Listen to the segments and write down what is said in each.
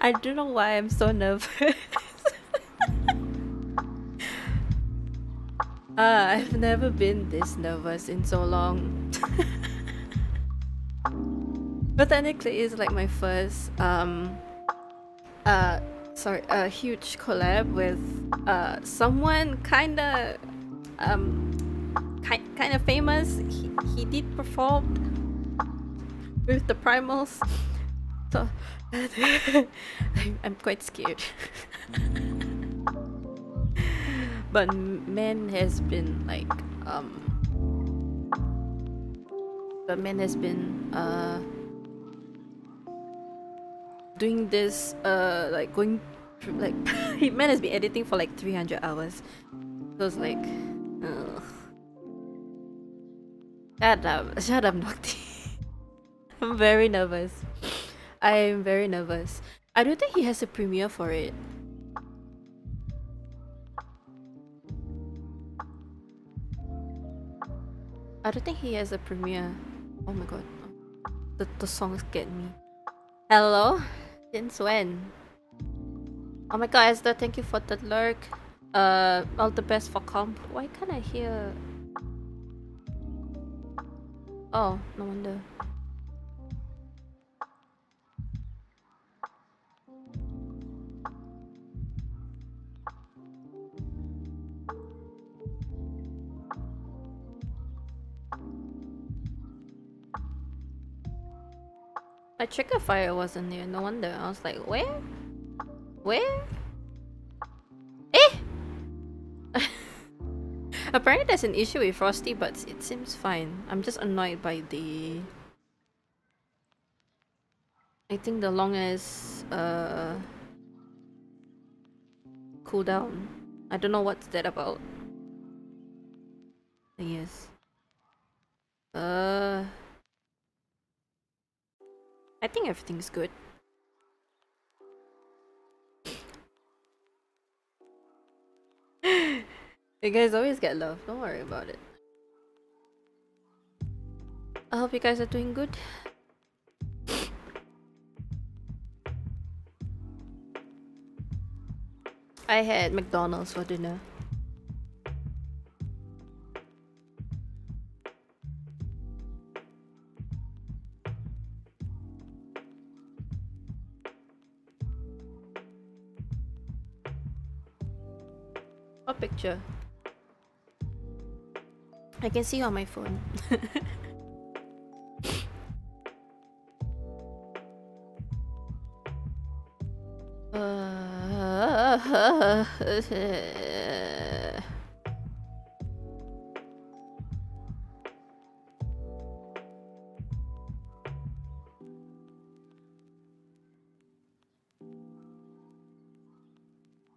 I don't know why I'm so nervous. I've never been this nervous in so long. But technically it's like my first huge collab with someone kind of famous. He did perform with the Primals. So I'm quite scared. But man has been doing this man has been editing for like 300 hours. So it's like, ugh. Shut up, Noctis. I'm very nervous. I'm very nervous. I don't think he has a premiere for it. I don't think he has a premiere. Oh my god. The songs get me. Hello? Since when? Oh my god, Esther, thank you for the lurk. All the best for comp. Why can't I hear? Oh, no wonder. My trigger fire wasn't there, no wonder. I was like, where? Where? Eh! Apparently there's an issue with Frosty, but it seems fine. I'm just annoyed by the... I think the longest... cooldown. I don't know what's that about. Yes. I think everything's good. You guys always get love, don't worry about it. I hope you guys are doing good. I had McDonald's for dinner. Picture. I can see on my phone.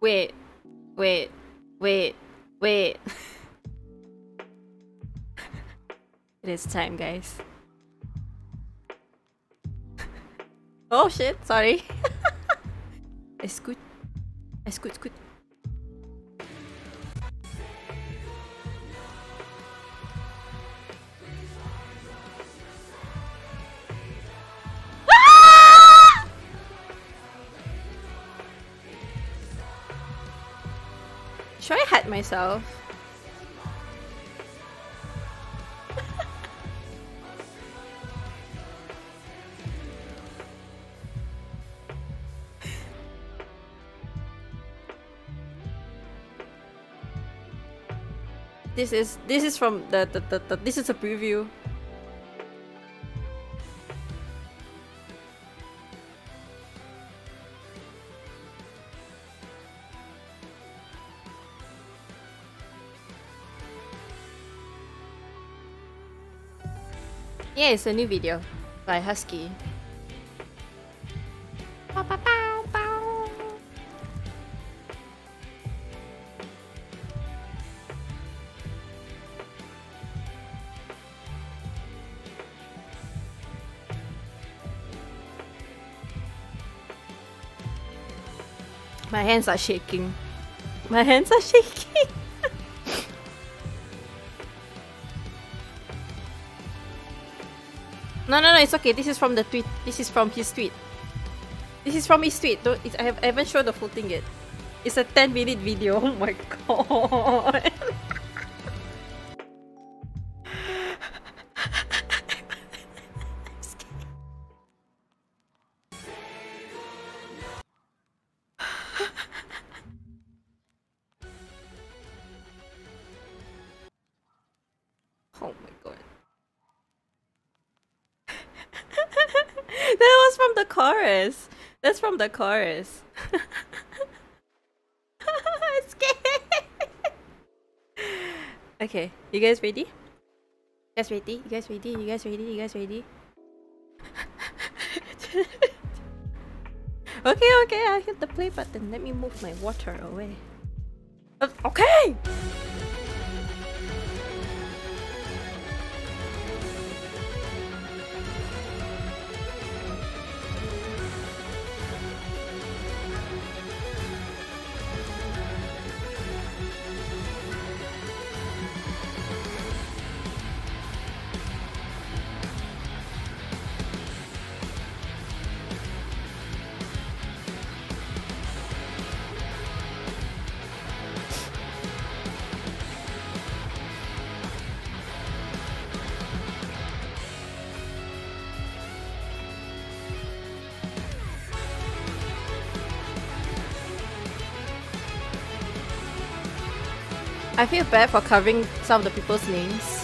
Wait. It is time, guys. Oh shit, sorry. It's good. Should I hide myself? This is from the this is a preview. Yeah, it's a new video by Husky. Bow, bow, bow, bow. My hands are shaking. My hands are shaking. No, it's okay. This is from his tweet. This is from his tweet. I haven't shown the full thing yet. It's a 10-minute video. Oh my god. Chorus. That's from the chorus. I'm scared. Okay, you guys ready? You guys ready? You guys ready? You guys ready? You guys ready? Okay, okay, I hit the play button. Let me move my water away. Okay! I feel bad for covering some of the people's names.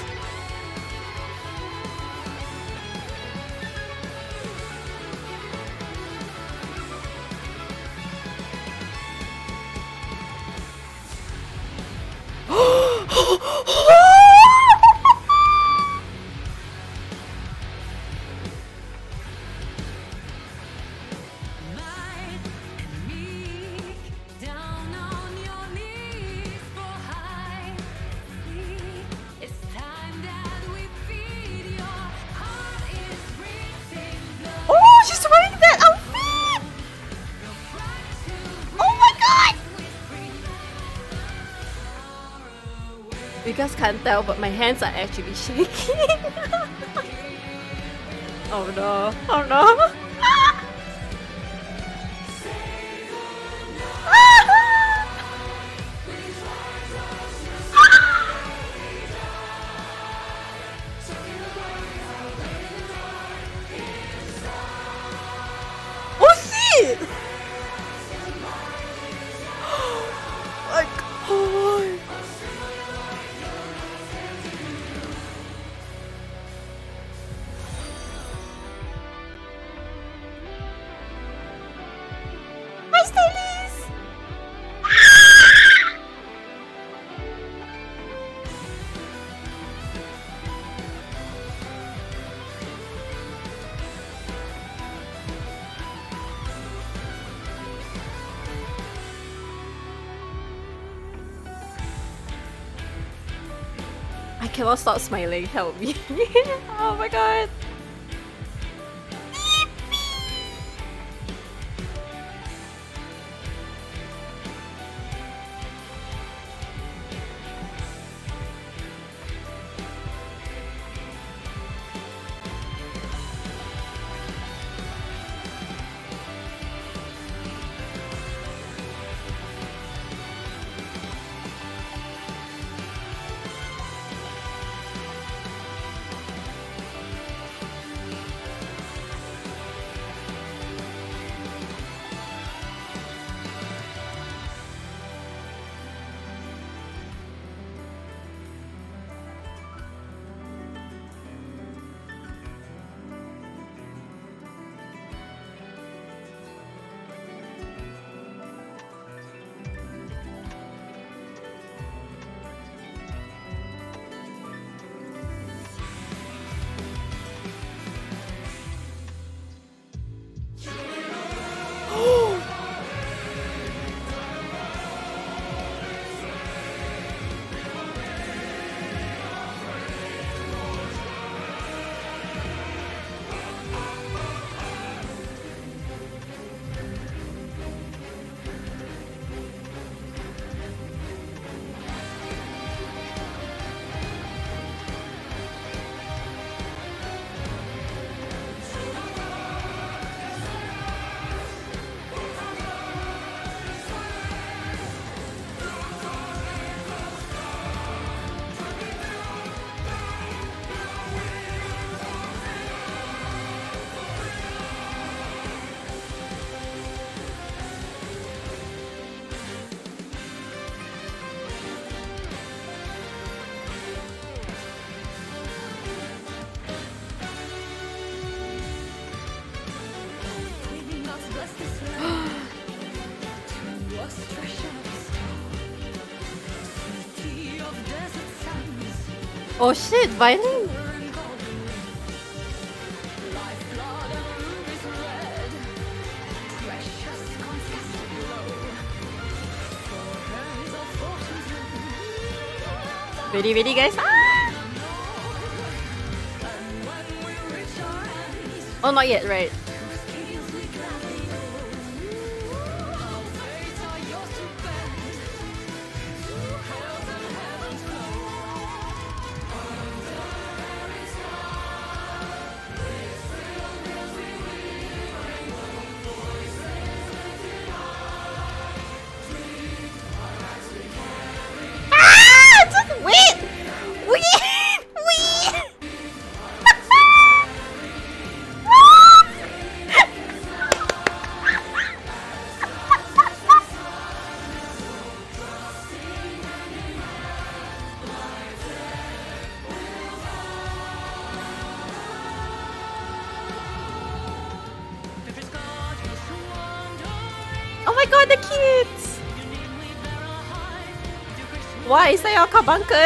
Can't tell, but my hands are actually shaking. Oh no, oh no. Cannot stop smiling, help me. Oh my god. Oh shit, Violin! Ready, ready guys? Ah! Oh, not yet, right? Why is that your Cabunkel?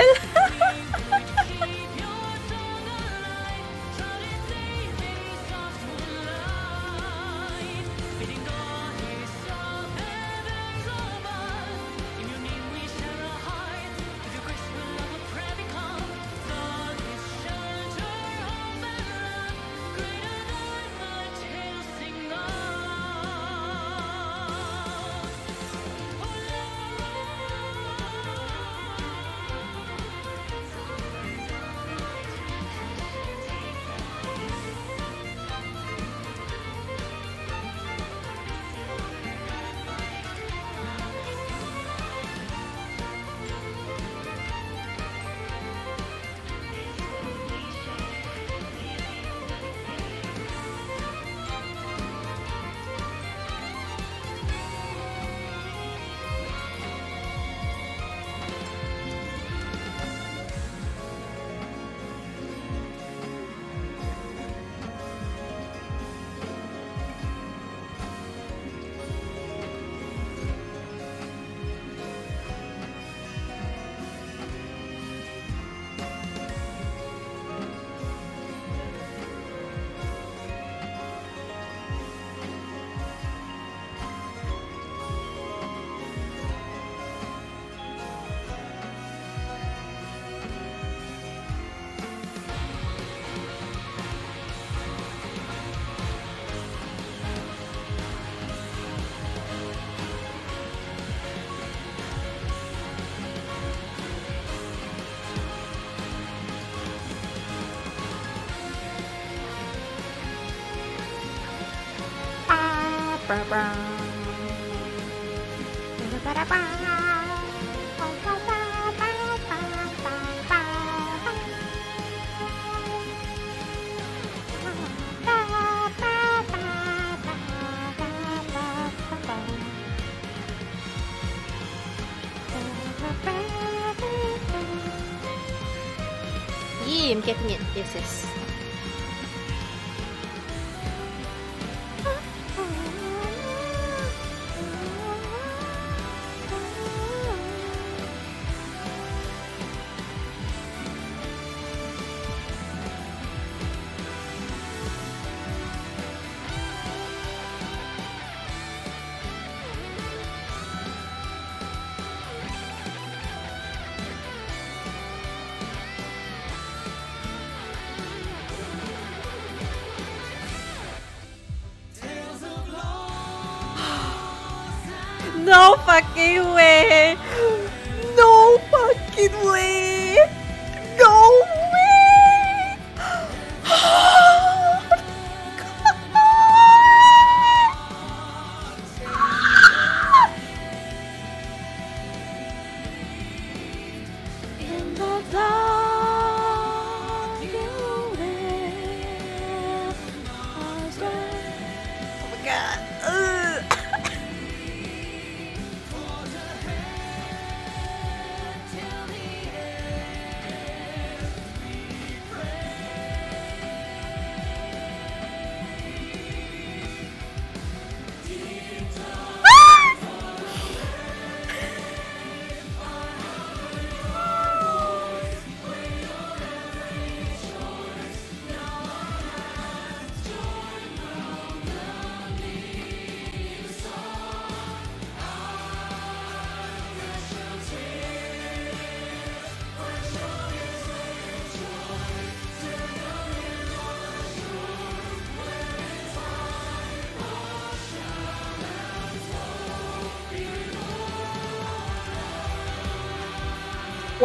Yeah, I'm getting it. Yes, yes.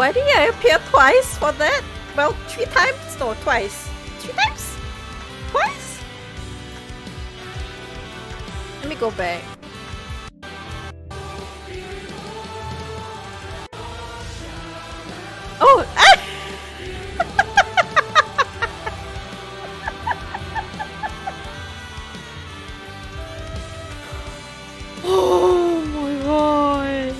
Why did I appear twice for that? Well, three times? No, twice. Three times? Twice? Let me go back. Oh! Ah! Oh my god!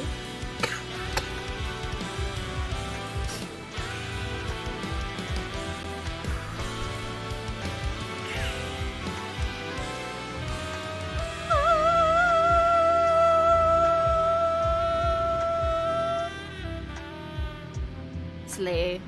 Slay.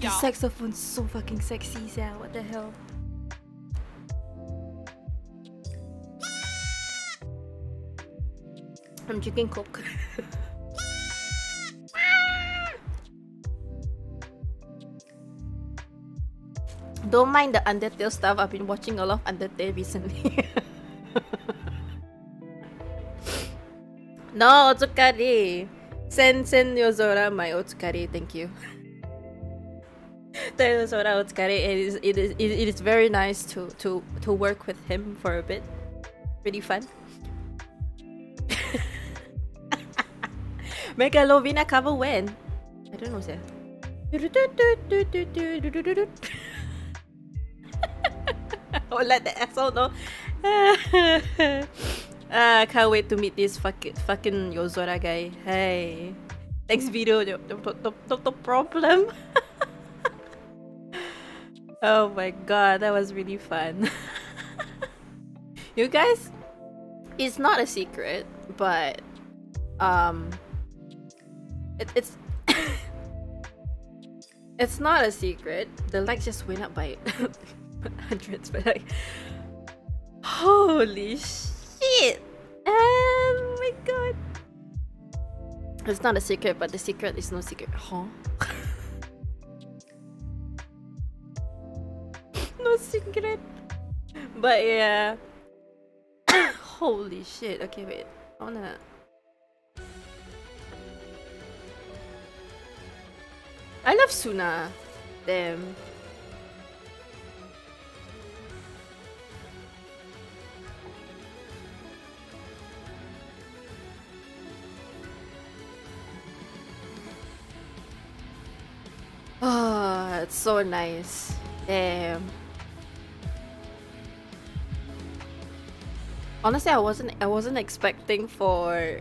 This saxophone's so fucking sexy, yeah. What the hell? I'm drinking Coke. Don't mind the Undertale stuff. I've been watching a lot of Undertale recently. No, Otsukari. Send Yozora my Otsukari. Thank you. It is very nice to work with him for a bit. Pretty fun. Megalovina cover when? I don't know, sir. I'll let the asshole know. I can't wait to meet this fucking Yozora guy. Hey. Next video, no problem. Oh my god, that was really fun. You guys, it's not a secret, but it's it's not a secret. The likes just went up by hundreds, but like, holy shit! Oh my god, it's not a secret, but the secret is no secret, huh? No secret, but yeah. Holy shit. Okay, wait. I wanna. I love Suna. Damn. Ah, oh, it's so nice. Damn. Honestly, I wasn't expecting for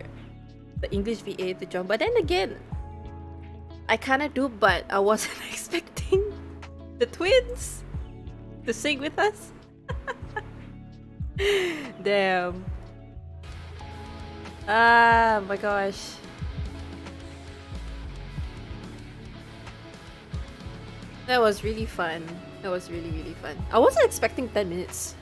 the English VA to jump, but then again, I kinda do, but I wasn't expecting the twins to sing with us. Damn. Ah my gosh. That was really fun. That was really, really fun. I wasn't expecting 10 minutes.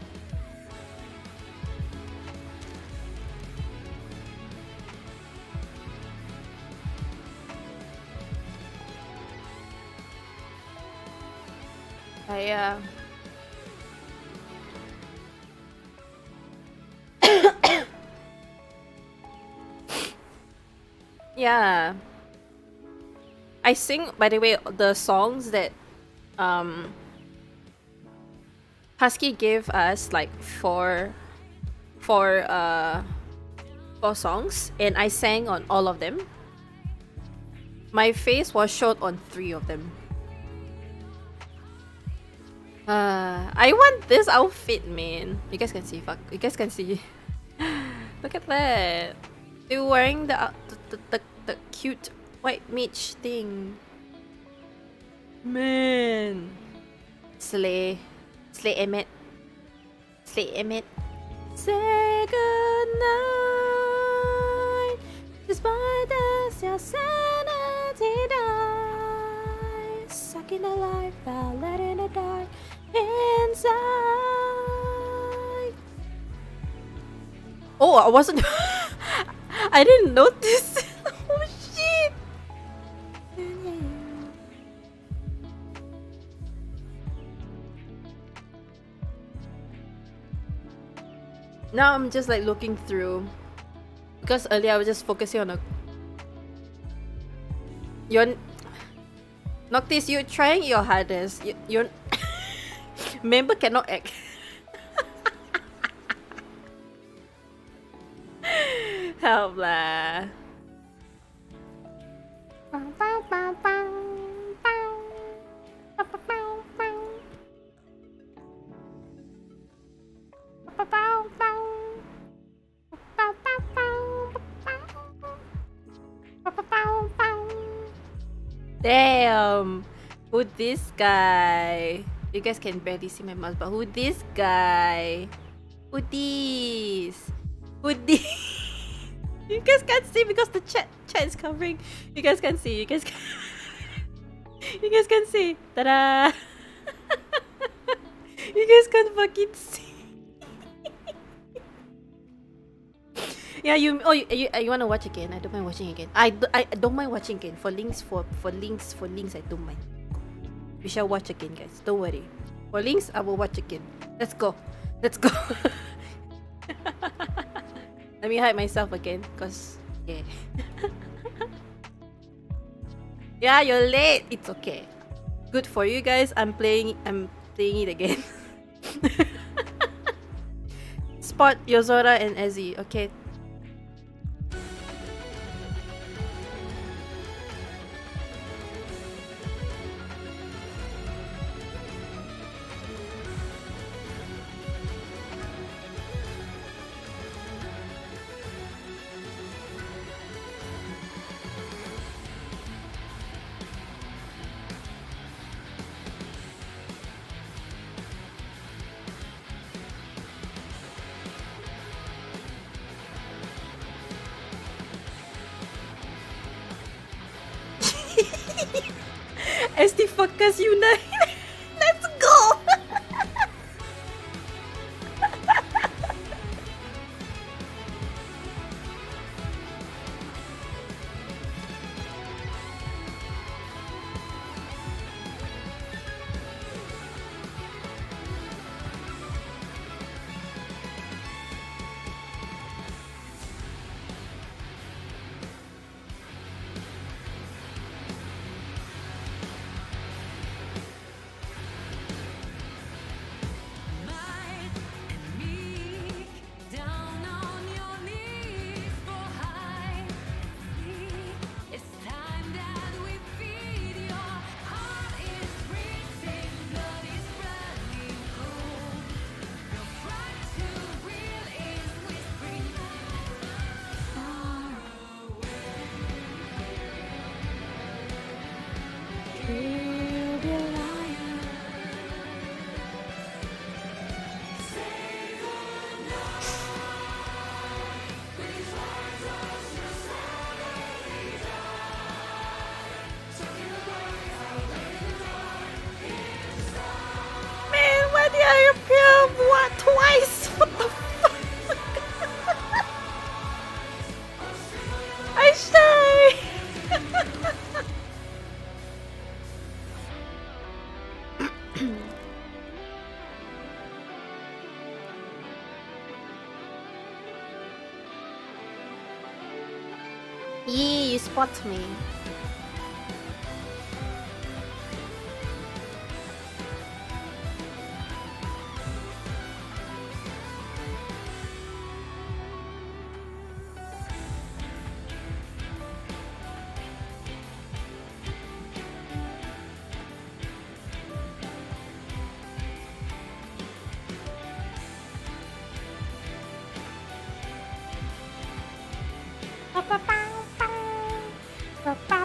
Yeah. Yeah. I sing, by the way, the songs that Husky gave us, like four songs, and I sang on all of them. My face was showed on 3 of them. I want this outfit, man. You guys can see, fuck. You guys can see. Look at that. They're wearing the cute white mage thing. Man. Slay. Slay Emmett. Slay Emmett. Say goodnight. Despite us, your sanity dies. Sucking the life out, letting it die. Inside. Oh, I wasn't. I I didn't notice. Oh shit! Now I'm just like looking through, because earlier I was just focusing on a. You're Noctis, you're trying your hardest. You're member cannot act. Help lah. Damn, who this guy? You guys can barely see my mouse, but who this guy? Who this? Who this? You guys can't see because the chat is covering. You guys can't see. You guys can. You guys can see. Ta-da! You guys can't fucking see. Yeah, you. Oh, you wanna watch again? I don't mind watching again. I don't mind watching again. For links, I don't mind. We shall watch again, guys. Don't worry. For links, I will watch again. Let's go. Let's go. Let me hide myself again, cause yeah. Yeah, you're late. It's okay. Good for you guys. I'm playing it again. Spot Yozora and Ezzy. Okay. Fuckers unite! Let's go! Spot me. Papa.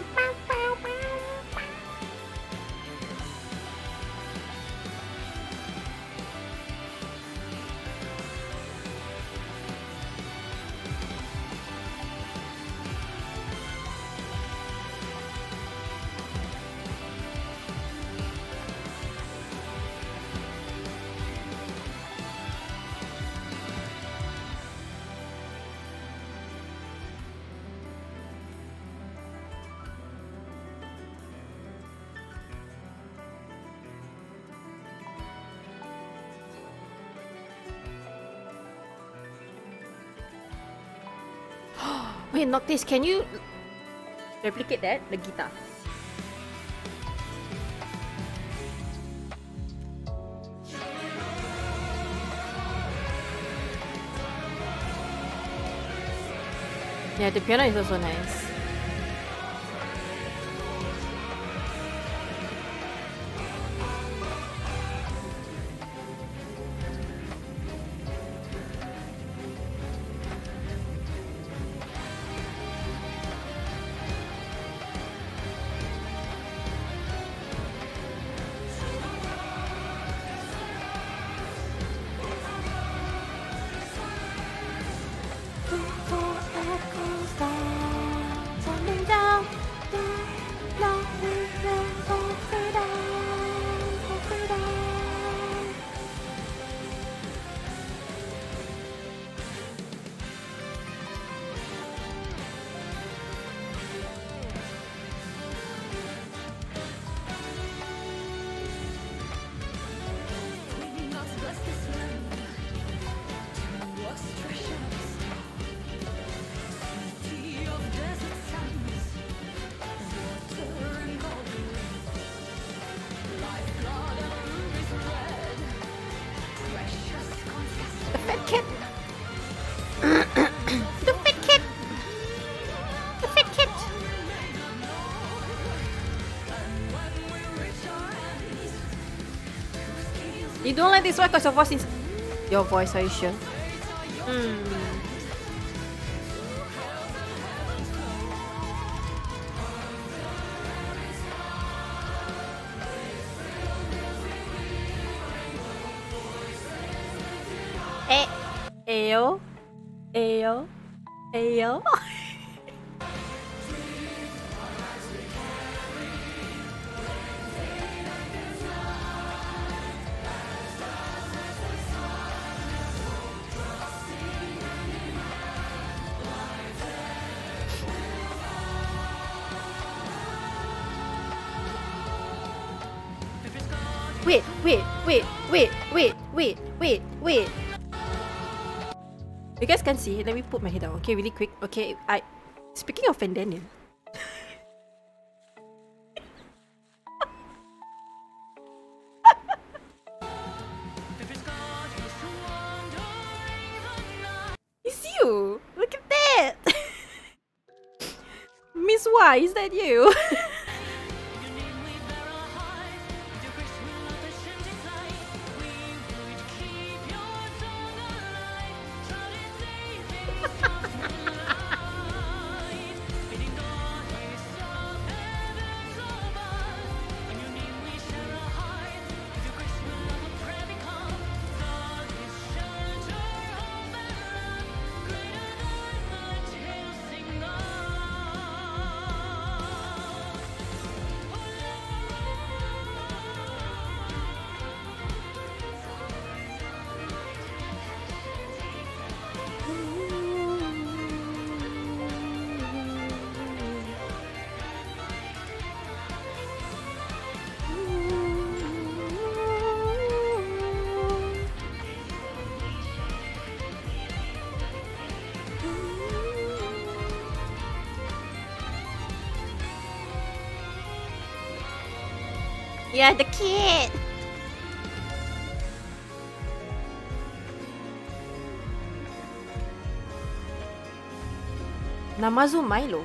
Wait, Noctis, can you replicate that? The guitar. Yeah, the piano is also nice. You don't like this one because your voice is... Your voice, are you sure? Ayo. Ayo. Ayo. Wait. You guys can't see. Let me put my head down. Okay, really quick. Okay, I... Speaking of Pandemonium... It's you! Look at that! Miss Y, is that you? Yeah, the kid! Namazu Milo.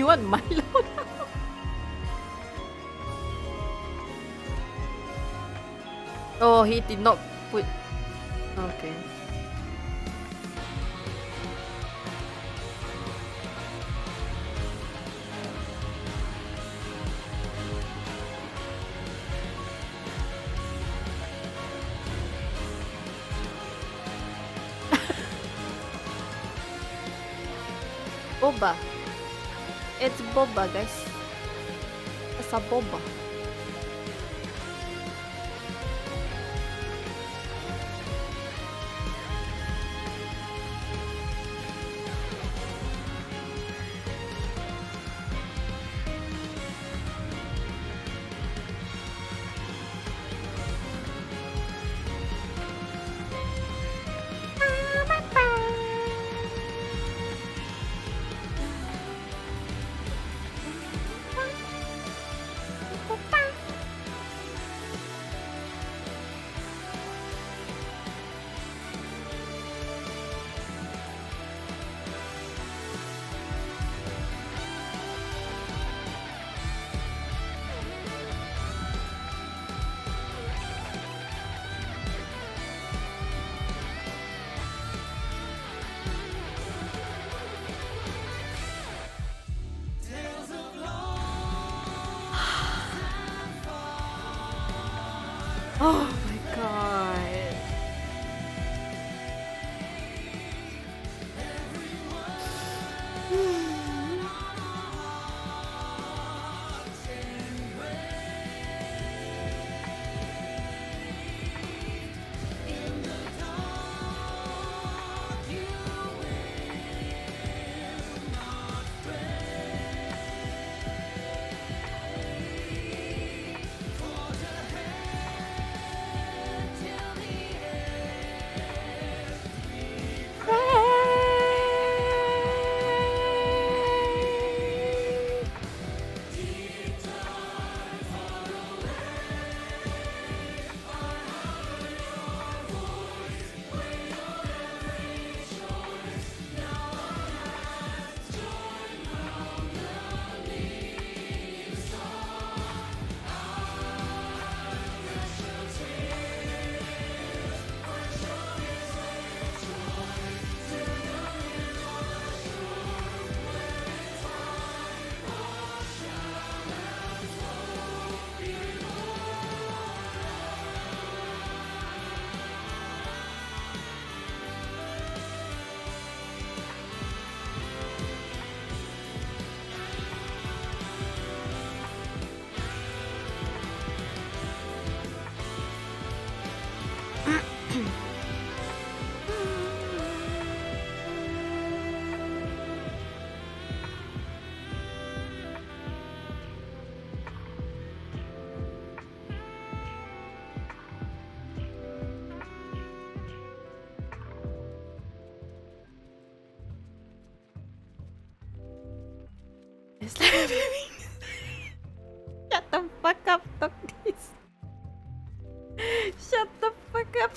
You want Milo? Oh, he did not put... Okay. Boba. It's Boba, guys. It's a Boba. Oh my god. Shut the fuck up, Noctis. Shut the fuck up.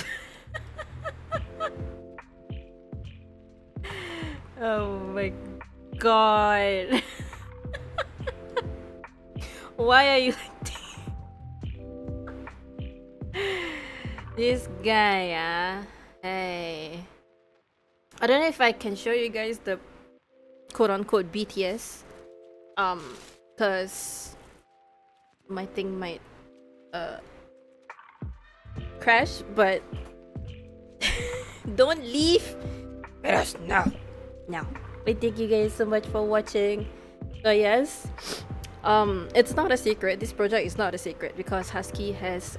Oh my god. Why are you like this? This guy, hey. I don't know if I can show you guys the quote-unquote BTS. Cause my thing might crash, but don't leave Feroz now. No. But thank you guys so much for watching. So yes, it's not a secret. This project is not a secret because Husky has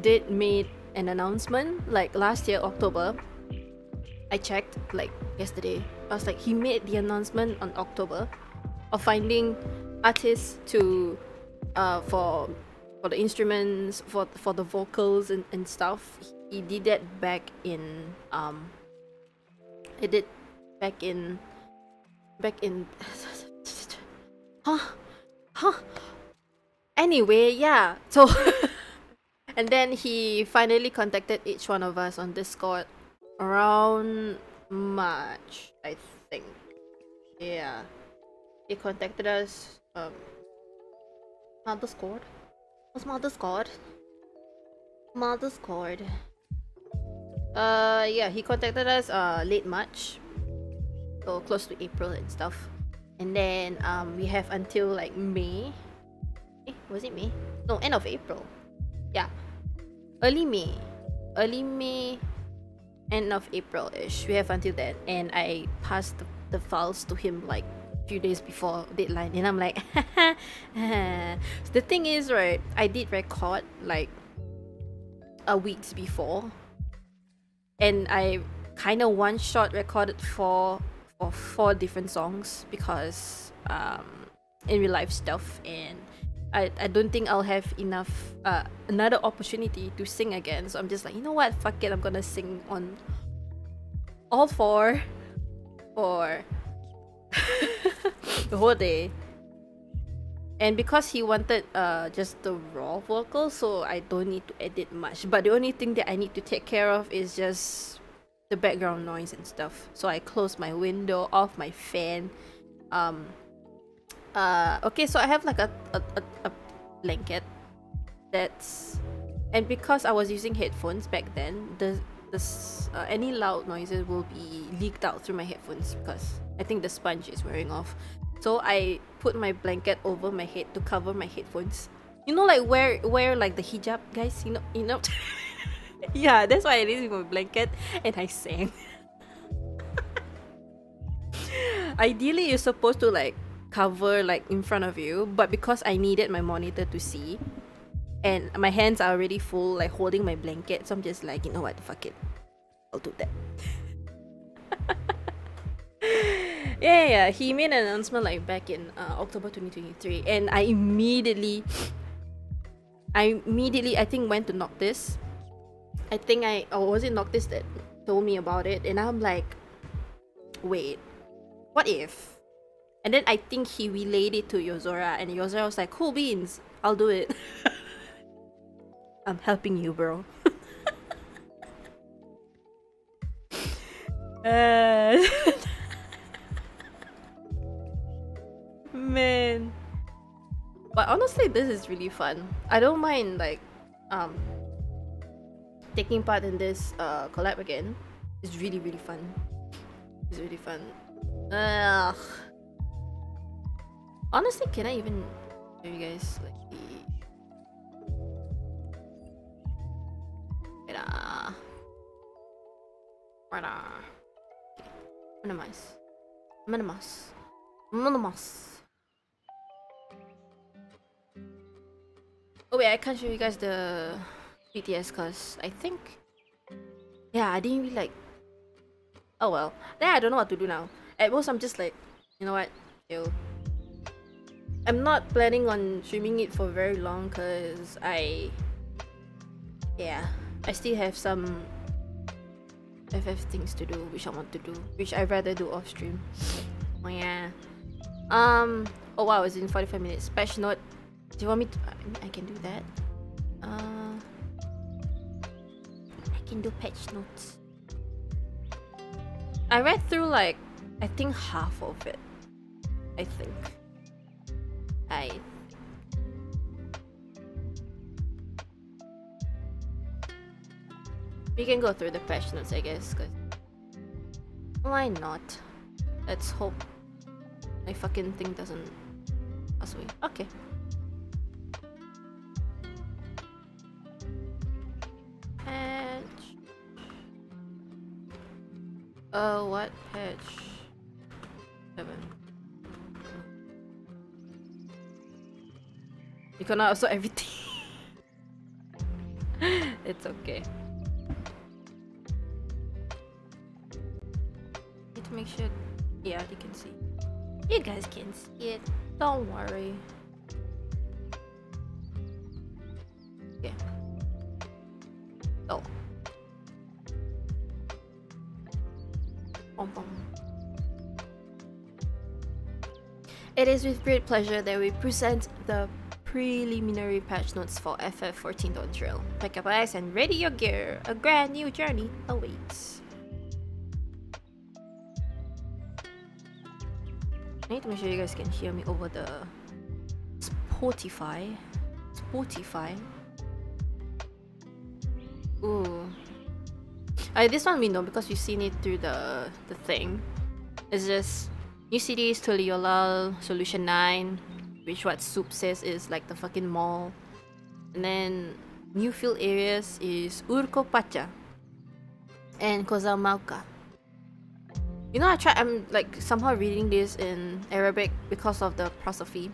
did made an announcement like last year October. I checked like yesterday. I was like, he made the announcement on October. Of finding artists to for the instruments, for the vocals and stuff. He did that back in anyway, yeah, so and then he finally contacted each one of us on Discord around March, I think. Yeah. He contacted us Mother's Discord. Yeah, he contacted us late March, so close to April and stuff. And then we have until like May. Was it May? No, end of April. Yeah. Early May, end of April-ish. We have until then, and I passed the files to him like few days before deadline, and I'm like so the thing is, right, I did record like a weeks before, and I kind of one shot recorded four different songs because in real life stuff, and I don't think I'll have enough another opportunity to sing again, so I'm just like, you know what, fuck it, I'm gonna sing on all four for the whole day. And because he wanted just the raw vocals, so I don't need to edit much, but the only thing that I need to take care of is just the background noise and stuff. So I closed my window, off my fan. Okay, so I have like a blanket that's, and because I was using headphones back then, the any loud noises will be leaked out through my headphones because I think the sponge is wearing off. So I put my blanket over my head to cover my headphones. You know, like wear like the hijab, guys. You know. Yeah, that's why I laid with my blanket and I sang. Ideally, you're supposed to like cover like in front of you, but because I needed my monitor to see, and my hands are already full like holding my blanket, so I'm just like, you know what, fuck it, I'll do that. Yeah, he made an announcement like back in October 2023, and I think went to Noctis. Was it Noctis that told me about it? And I'm like, wait, what if? And then I think he relayed it to Yozora, and Yozora was like, cool beans, I'll do it. I'm helping you, bro. Man. But honestly, this is really fun. I don't mind like taking part in this collab again. It's really, really fun. It's really fun. Ugh. Honestly, can I even show you guys like the... Minimize. Oh wait, I can't show you guys the BTS cause I think... Yeah, I didn't really like... Oh well. Then I don't know what to do now. At most, I'm just like, you know what? Yo. I'm not planning on streaming it for very long cause I still have some FF things to do, which I want to do, which I'd rather do off stream. Oh yeah. Oh wow, it's in 45 minutes. Special note. Do you want me to? I can do that. I can do patch notes. I read through like, I think half of it. We can go through the patch notes, I guess, cause why not? Let's hope my fucking thing doesn't pass away. Okay. Patch. What patch? 7. You cannot also everything. It's okay. Make sure, yeah, they can see. You guys can see it. Don't worry. Yeah. Oh. It is with great pleasure that we present the preliminary patch notes for FF14 Dawntrail. Pack up your eyes and ready your gear. A grand new journey awaits. I need to make sure you guys can hear me over the Spotify. Ooh. This one we know because we've seen it through the thing. It's just new cities, Toliolal, Solution 9, which what Soup says is like the fucking mall. And then new field areas is Urko Pacha and Kozaumauka. You know, I'm like somehow reading this in Arabic because of the prosophy.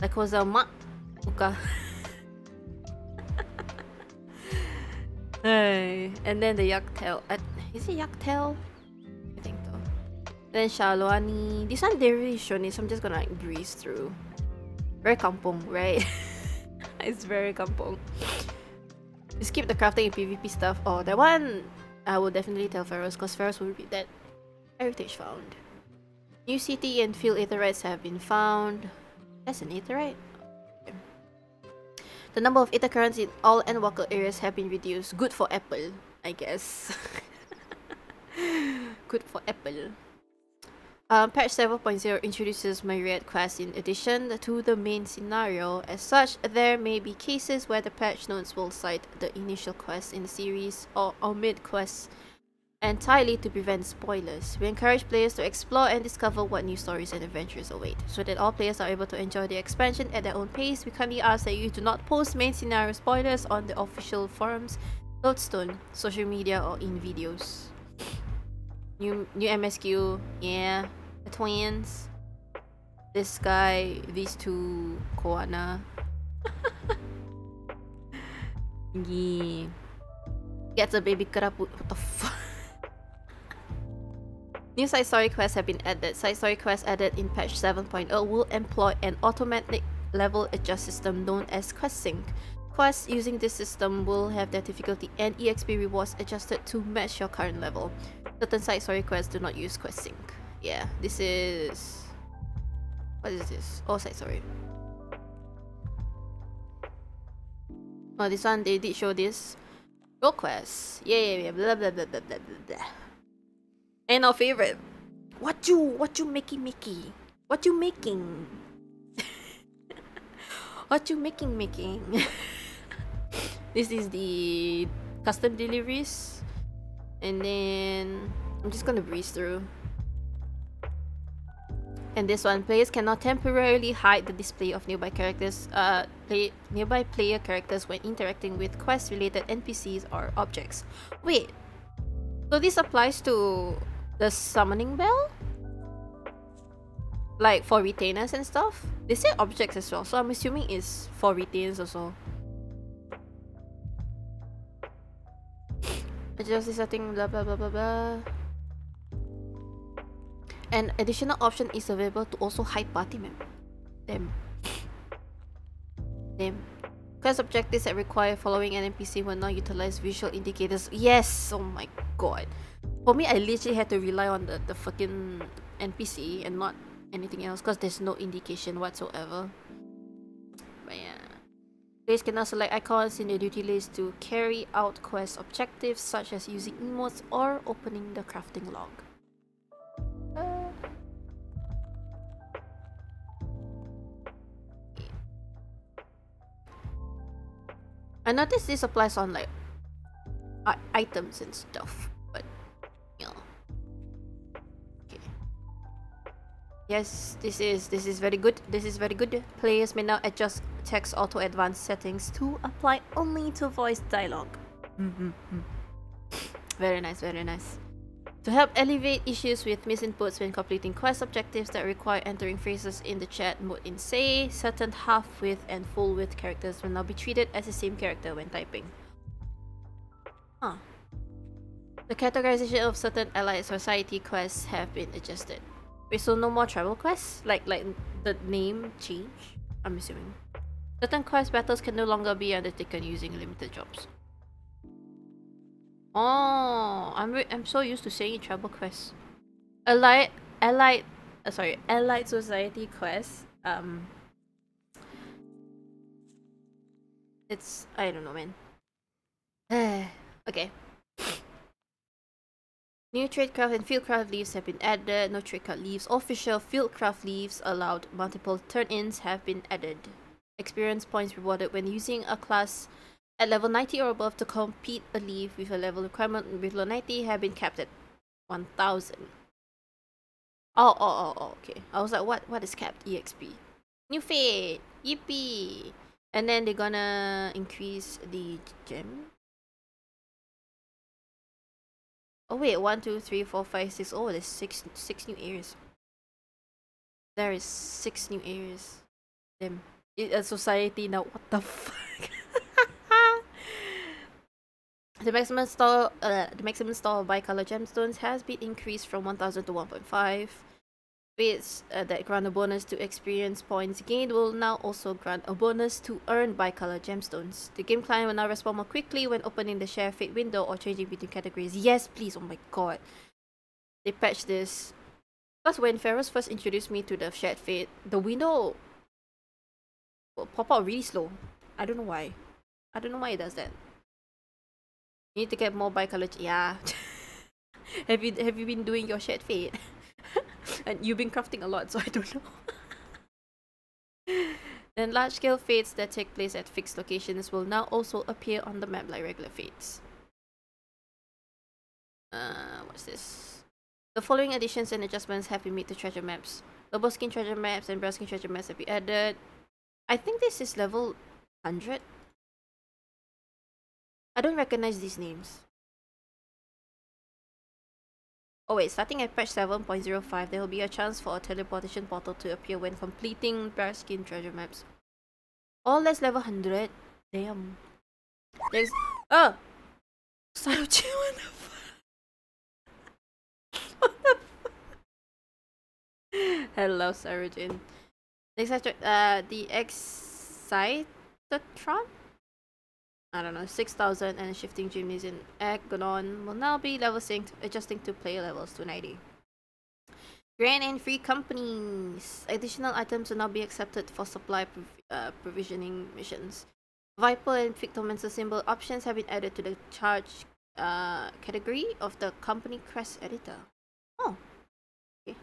Like Kozaumauka. And then the Yachtel. Is it Yachtel? I think so. Then Shaluani. This one they really shown it, so I'm just gonna like breeze through. Very kampong, right? It's very kampong. You skip the crafting and PvP stuff. Oh, that one I will definitely tell Feroz because Feroz will read that. Heritage found. New city and field Aetherites have been found. That's an Aetherite? Okay. The number of Aether currents in all Endwalker areas have been reduced. Good for Apple, I guess. Good for Apple. Patch 7.0 introduces myriad quests in addition to the main scenario. As such, there may be cases where the patch notes will cite the initial quests in the series or omit quests entirely to prevent spoilers. We encourage players to explore and discover what new stories and adventures await, so that all players are able to enjoy the expansion at their own pace. We kindly ask that you do not post main scenario spoilers on the official forums, Lodestone, social media, or in videos. New MSQ, yeah, the twins. This guy, these two, Koana. Yeah. Gets a baby kerapu. What the fuck? New side story quests have been added. Side story quests added in patch 7.0 will employ an automatic level adjust system known as quest sync. Quests using this system will have their difficulty and EXP rewards adjusted to match your current level. Certain side story quests do not use quest sync. Yeah, this is... what is this? Oh, side story. Oh, this one, they did show this. Roll quests. Yeah, blah, blah, blah, blah, blah, blah, blah. And our favorite. What you making, Mickey? What you making? What you making? This is the custom deliveries. And then I'm just gonna breeze through. And this one, players cannot temporarily hide the display of nearby characters, nearby player characters when interacting with quest-related NPCs or objects. Wait, so this applies to the summoning bell? Like for retainers and stuff? They say objects as well, so I'm assuming it's for retainers also. Adjust this setting, blah blah blah blah blah. An additional option is available to also hide party members. Damn. Quest objectives that require following an NPC will not utilize visual indicators. Yes! Oh my god. For me, I literally had to rely on the fucking NPC and not anything else because there's no indication whatsoever. But yeah. Players can also select icons in their duty list to carry out quest objectives such as using emotes or opening the crafting log. I noticed this applies on like items and stuff, but you know. Okay. Yes, this is very good. This is very good. Players may now adjust text auto advanced settings to apply only to voice dialogue. Very nice, very nice. To help alleviate issues with misinputs when completing quest objectives that require entering phrases in the chat mode in say, certain half-width and full-width characters will now be treated as the same character when typing. Huh. The categorization of certain allied society quests have been adjusted. Wait, so no more travel quests? Like the name change? I'm assuming. Certain quest battles can no longer be undertaken using limited jobs. Oh, I'm so used to saying travel quests. Allied society quests. It's, I don't know, man. Okay. New tradecraft and fieldcraft leaves have been added. No tradecraft leaves. Official fieldcraft leaves allowed. Multiple turn-ins have been added. Experience points rewarded when using a class at level 90 or above to complete a leaf with a level requirement below 90 have been capped at 1000. Oh, okay. I was like, what is capped? EXP. New fate! Yippee! And then they're gonna increase the gem. Oh wait, 1, 2, 3, 4, 5, 6. Oh, there's 6 new areas. There is 6 new areas. Damn. It's a society now, what the fuck? The maximum store of bicolor gemstones has been increased from 1,000 to 1.5. Fates that grant a bonus to experience points gained will now also grant a bonus to earn bicolor gemstones. The game client will now respond more quickly when opening the share fate window or changing between categories. Yes, please. Oh my god. They patched this. Because when Feroz first introduced me to the shared fate, the window will pop out really slow. I don't know why. I don't know why it does that. You need to get more bicolor. Yeah. Have you been doing your shared fate? And you've been crafting a lot, so I don't know. Then large scale fates that take place at fixed locations will now also appear on the map like regular fates. What's this? The following additions and adjustments have been made to treasure maps. Lobo skin treasure maps and brown skin treasure maps have been added. I think this is level 100. I don't recognize these names. Oh wait, starting at patch 7.05, there will be a chance for a teleportation portal to appear when completing brown skin treasure maps. All that's level 100. Damn. There's... Oh! Saruchi, what the fuck? What the fuck? Hello, Sarujin. Next after, the Excitatron? I don't know, 6,000 and Shifting Gymnasium Agonon will now be level synced, adjusting to player levels to 90. Grant and free companies! Additional items will now be accepted for supply provisioning missions. Viper and Fictomancer symbol options have been added to the charge category of the company crest editor. Oh, okay.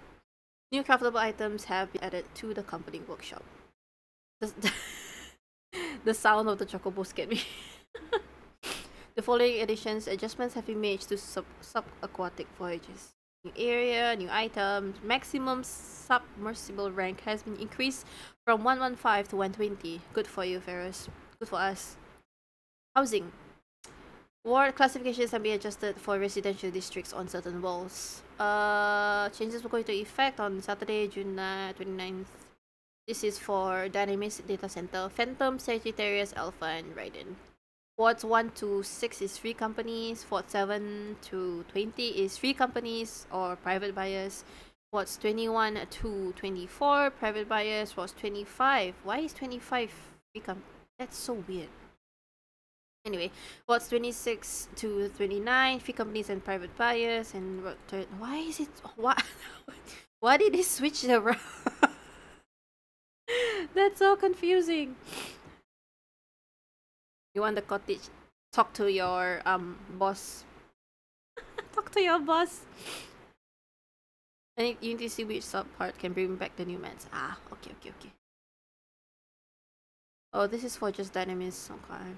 New craftable items have been added to the company workshop. The sound of the chocobo scared me. The following additions, adjustments have been made to sub-aquatic voyages. New area, new items, maximum submersible rank has been increased from 115 to 120. Good for you, Feroz. Good for us. Housing. Ward classifications can be adjusted for residential districts on certain walls. Changes will go into effect on Saturday, June 29th. This is for Dynamis Data Center, Phantom, Sagittarius, Alpha, and Raiden. Wards 1 to 6 is free companies. Wards 7 to 20 is free companies or private buyers. Wards 21 to 24, private buyers. Wards 25. Why is 25 free companies? That's so weird. Anyway, Wards 26 to 29, free companies and private buyers, and why is it why did they switch it around? That's so confusing. You want the cottage? Talk to your boss. Talk to your boss. And you need to see which sub part can bring back the new mats. Ah, okay, okay, okay. Oh, this is for just Dynamis. Okay.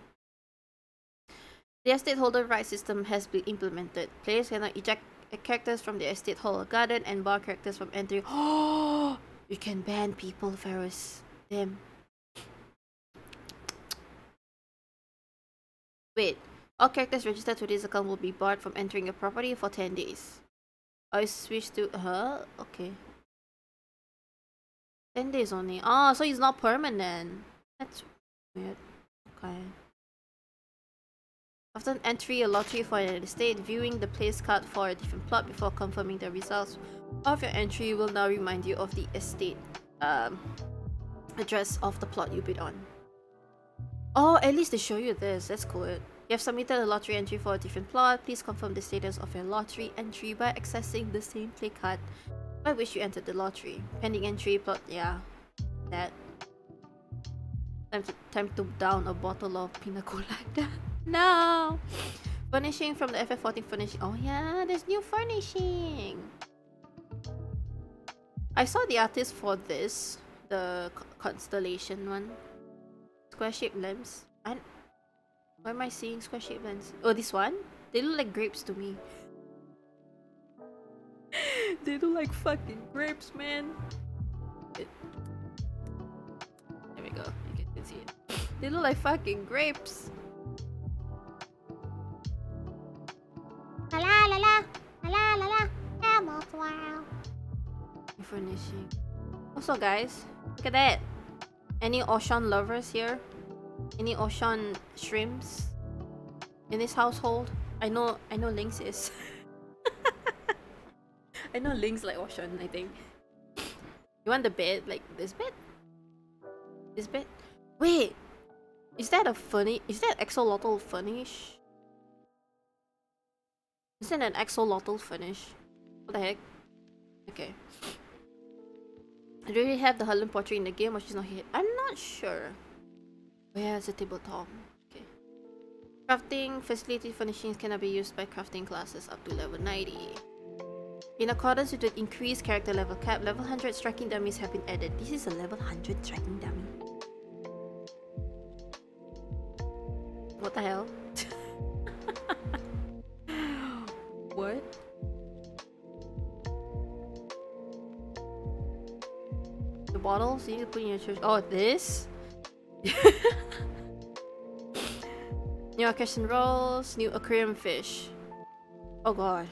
The estate holder right system has been implemented. Players cannot eject characters from the estate holder garden and bar characters from entering. Oh, you can ban people, Feroz. Damn. Wait. All characters registered to this account will be barred from entering a property for 10 days. I switch to... Huh? Okay. 10 days only. Oh, so it's not permanent. That's weird. Okay. After entering a lottery for an estate, viewing the place card for a different plot before confirming the results of your entry will now remind you of the estate address of the plot you bid on. Oh, at least they show you this. That's cool. You have submitted a lottery entry for a different plot. Please confirm the status of your lottery entry by accessing the same play card by which you entered the lottery. Pending entry plot. Yeah. That. Time to down a bottle of pina colada. No! Furnishing from the FF14 furnishing. Oh yeah, there's new furnishing! I saw the artist for this. The constellation one. Square-shaped limbs. Why am I seeing square-shaped limbs? Oh, this one? They look like grapes to me. They look like fucking grapes, man. There we go. They look like fucking grapes. La la la la la la. Wow. Furnishing. Also, guys, look at that. Any Ocean lovers here? Any Ocean shrimps in this household? I know Lynx is. I know Lynx like Ocean. I think. You want the bed like this bed? This bed? Wait, is that a furnish? Is that axolotl furnish? Is that an axolotl furnish? What the heck? Okay. Do they have the Harlan portrait in the game, or she's not here? I'm not sure. Where's the tabletop? Okay. Crafting facility furnishings cannot be used by crafting classes up to level 90. In accordance with the increased character level cap, level 100 striking dummies have been added. This is a level 100 striking dummy. What the hell? What? bottle, so you need to put in your church. Oh, this? New Akashian rolls, new aquarium fish. Oh god.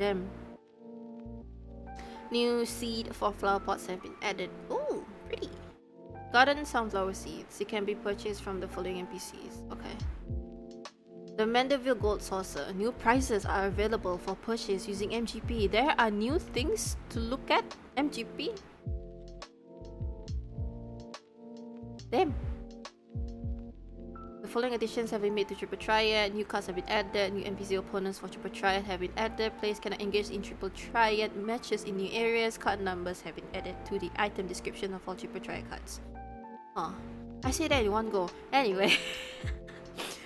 Damn. New seed for flower pots have been added. Ooh, pretty. Garden sunflower seeds. It can be purchased from the following NPCs. Okay. The Mandeville Gold Saucer. New prizes are available for purchase using MGP. There are new things to look at? MGP? Damn. The following additions have been made to Triple Triad. New cards have been added. New NPC opponents for Triple Triad have been added. Players cannot engage in Triple Triad matches in new areas. Card numbers have been added to the item description of all Triple Triad cards. Huh. I say that in one go. Anyway.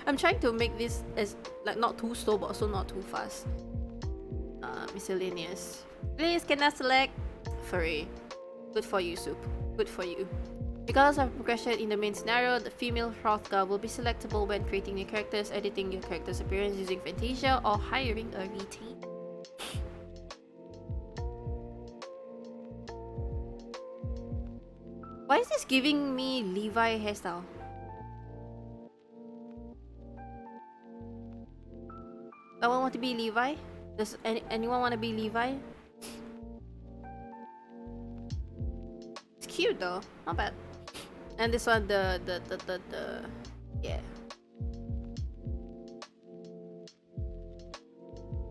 I'm trying to make this as like not too slow but also not too fast. Miscellaneous. Players cannot select furry. Good for you, Soup. Good for you. Regardless of progression in the main scenario, the female Hrothgar will be selectable when creating new characters, editing your character's appearance using Fantasia, or hiring a retain. Why is this giving me Levi hairstyle? Someone want to be Levi? Does anyone want to be Levi? It's cute though, not bad. And this one, yeah.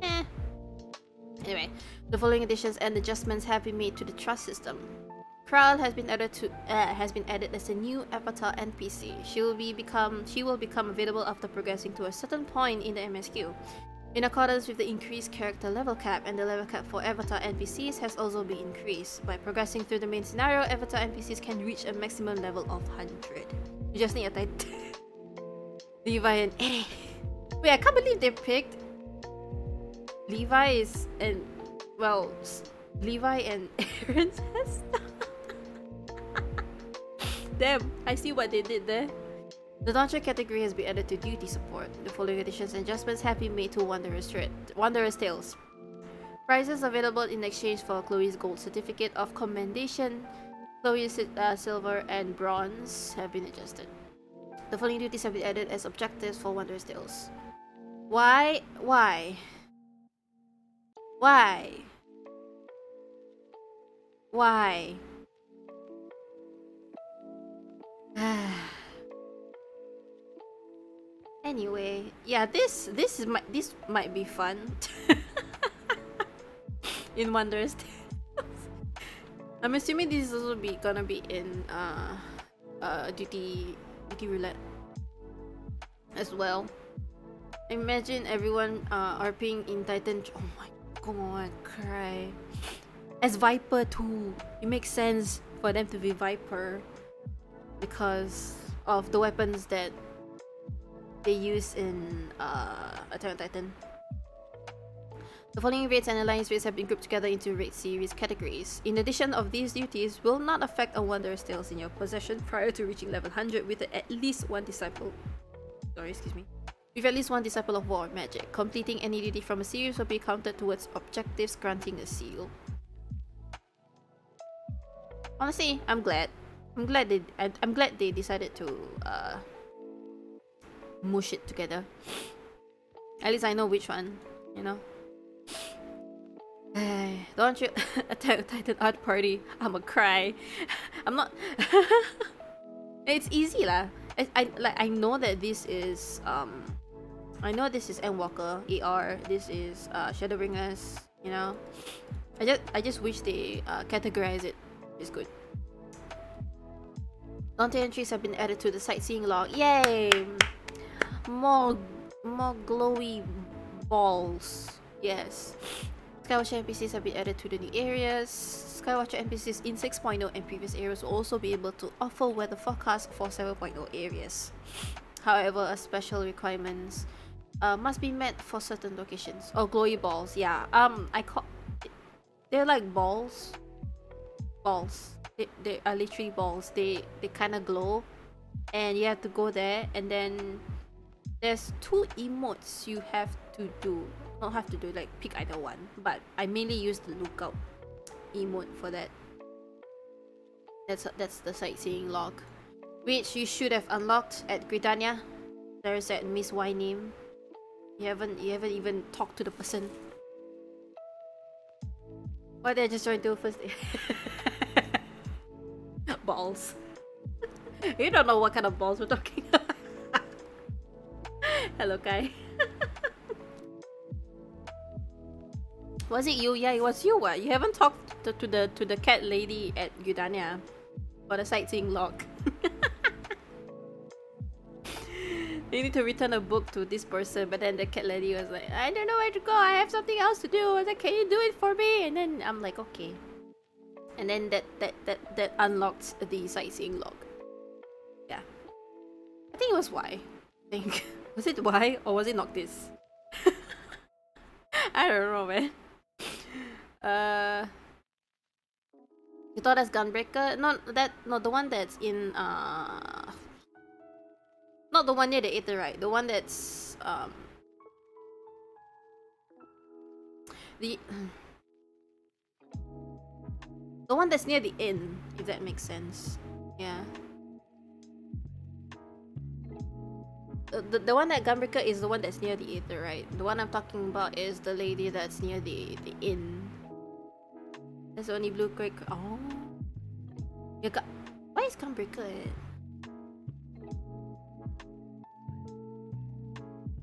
Eh. Anyway, the following additions and adjustments have been made to the trust system. Kral has been added as a new avatar NPC. She will become available after progressing to a certain point in the MSQ. In accordance with the increased character level cap, and the level cap for avatar NPCs has also been increased. By progressing through the main scenario, avatar NPCs can reach a maximum level of 100. You just need a title. Levi and Eddie. Wait, I can't believe they picked Levi is and well, Levi and Aaron's stuff. Damn, I see what they did there. The Dawntrail category has been added to duty support. The following additions and adjustments have been made to Wanderer's Tales. Prizes available in exchange for Chloe's Gold Certificate of Commendation. Chloe's Silver and Bronze have been adjusted. The following duties have been added as objectives for Wanderer's Tales. Why? Why? Why? Why? Anyway, yeah, this might be fun. In Wanderer's Tales. I'm assuming this is also gonna be in duty roulette as well. Imagine everyone RPing in Titan. Oh my god, cry. As Viper too. It makes sense for them to be Viper because of the weapons that they use in Attack on Titan. The following raids and alliance raids have been grouped together into raid series categories. In addition of these duties, will not affect a Wanderer's Tales in your possession prior to reaching level 100 with at least one disciple. Sorry, excuse me. With at least one disciple of war magic. Completing any duty from a series will be counted towards objectives granting a seal. Honestly, I'm glad. I'm glad they decided to mush it together. At least I know which one, you know. Don't you Attack on Titan art party? I'ma cry. I'm not. It's easy lah. I know that this is I know this is Endwalker ER. This is Shadowbringers. You know, I just wish they categorize it. It's good. Dante entries have been added to the sightseeing log. Yay! More glowy balls. Yes. Skywatcher NPCs have been added to the new areas. Skywatcher NPCs in 6.0 and previous areas will also be able to offer weather forecasts for 7.0 areas. However, a special requirements must be met for certain locations. Oh, glowy balls. Yeah. They're like balls. Balls. They are literally balls. They kind of glow, and you have to go there, and then there's two emotes you have to do. Not have to do, like pick either one, but I mainly use the lookout emote for that. That's the sightseeing log, which you should have unlocked at Gridania. There's that Miss Y name. You haven't even talked to the person. What did I just try to do first? Balls. You don't know what kind of balls we're talking about. Hello, Kai. Was it you? Yeah, it was you. What? You haven't talked to the cat lady at Gridania for the sightseeing log. You need to return a book to this person, but then the cat lady was like, I don't know where to go, I have something else to do. I was like, can you do it for me? And then I'm like, okay. And then that unlocked the sightseeing log. Yeah. I think it was Y. I think. Was it Y or was it Noctis? I don't know, man. You thought that's Gunbreaker? Not the one that's in not the one near the Aetherite, the one that's the one that's near the inn, if that makes sense. Yeah. The one that Gunbreaker is the one that's near the Aetherite. The one I'm talking about is the lady that's near the inn. That's only Blue Creek. Oh. You got. Why is Gunbreaker it?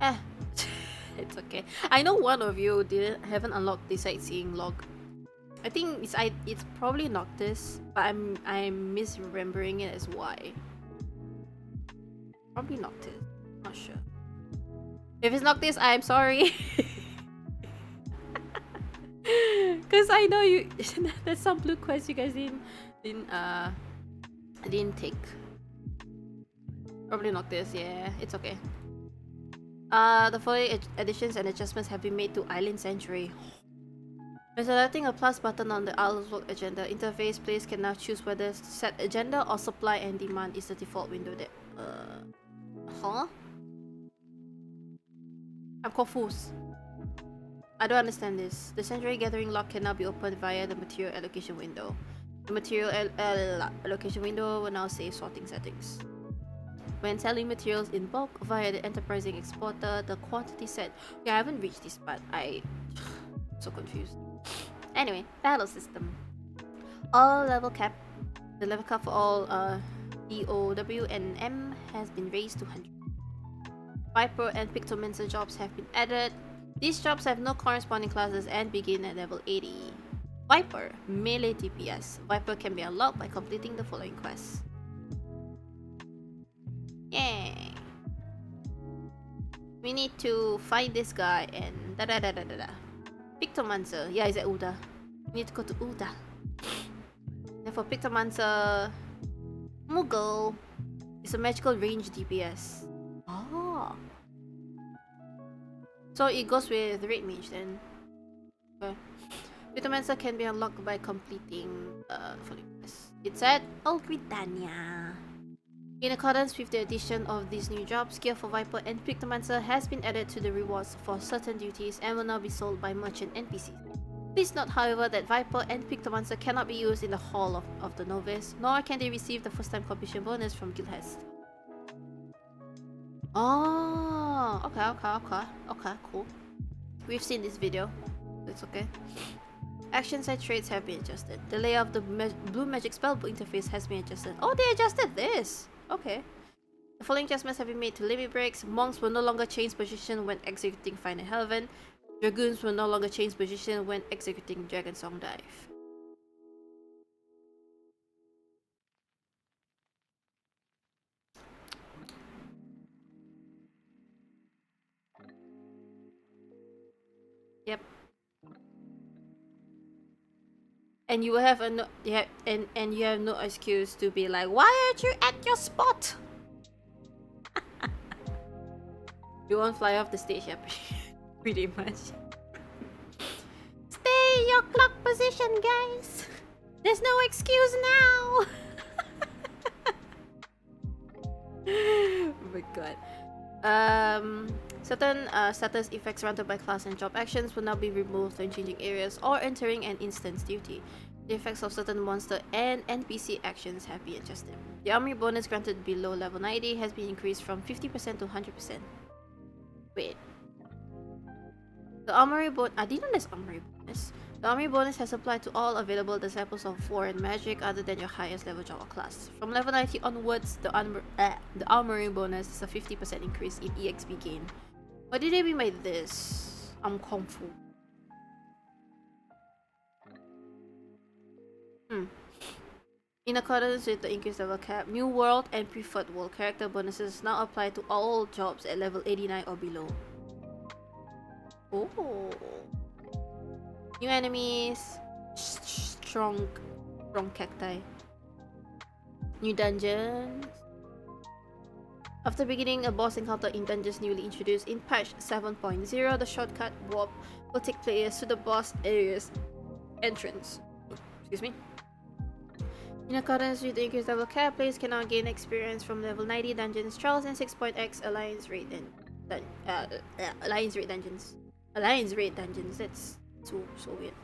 Eh. It's okay. I know one of you haven't unlocked the sightseeing log. I think it's probably Noctis, but I'm misremembering it as Y. Probably Noctis. Not sure. If it's Noctis, I'm sorry. Cause I know you. There's some blue quests you guys didn't take. Probably Noctis. Yeah, it's okay. The following additions and adjustments have been made to Island Sanctuary. By selecting a plus button on the Outlook agenda interface, players can now choose whether to set agenda or supply and demand is the default window. That huh? I'm confused. I don't understand this. The Sanctuary Gathering log can now be opened via the Material Allocation window. The Material Allocation window will now save sorting settings. When selling materials in bulk via the Enterprising Exporter, the quantity set... Yeah, I haven't reached this part. I'm so confused. Anyway, battle system. All level cap. The level cap for all DO, W and M has been raised to 100. Viper and Pictomancer jobs have been added. These jobs have no corresponding classes and begin at level 80. Viper, melee DPS. Viper can be unlocked by completing the following quests. Yay! We need to find this guy and da-da-da-da-da-da. Pictomancer, yeah, it's at Ulda. We need to go to Ulda. And for Pictomancer, Moogle is a magical range DPS. Oh. So it goes with Red Mage then. Okay. Pictomancer can be unlocked by completing following quests. It's at Gridania. In accordance with the addition of these new jobs, gear for Viper and Pictomancer has been added to the rewards for certain duties and will now be sold by merchant NPCs. Please note, however, that Viper and Pictomancer cannot be used in the Hall of the Novice, nor can they receive the first-time completion bonus from Guildhest. Oh, okay, cool. We've seen this video. It's okay. Action side traits have been adjusted. The layout of the blue magic spellbook interface has been adjusted. Oh, they adjusted this! Okay. The following adjustments have been made to limit breaks. Monks will no longer change position when executing Final Helven. Dragoons will no longer change position when executing Dragon Song Dive. Yep. And you will have you have no excuse to be like, why aren't you at your spot? You won't fly off the stage, yeah, pretty much. Stay in your clock position, guys. There's no excuse now. Oh my god. Certain status effects granted by class and job actions will now be removed when changing areas or entering an instance duty. The effects of certain monster and NPC actions have been adjusted. The armory bonus granted below level 90 has been increased from 50% to 100%. Wait. The armory bonus. I didn't know there's armory bonus. The armory bonus has applied to all available disciples of foreign magic other than your highest level Jawa class. From level 90 onwards, the armory bonus is a 50% increase in EXP gain. What did they mean by this? I'm confused. In accordance with the increased level cap, new world and preferred world character bonuses now apply to all jobs at level 89 or below. Oh. New enemies, strong cacti. New dungeons. After beginning a boss encounter in dungeons newly introduced in patch 7.0, the shortcut warp will take players to the boss area's entrance. Excuse me. In accordance with the increased level cap, players can now gain experience from level 90 dungeons, trials, and 6.x alliance raid dungeons. Alliance raid dungeons. That's so weird.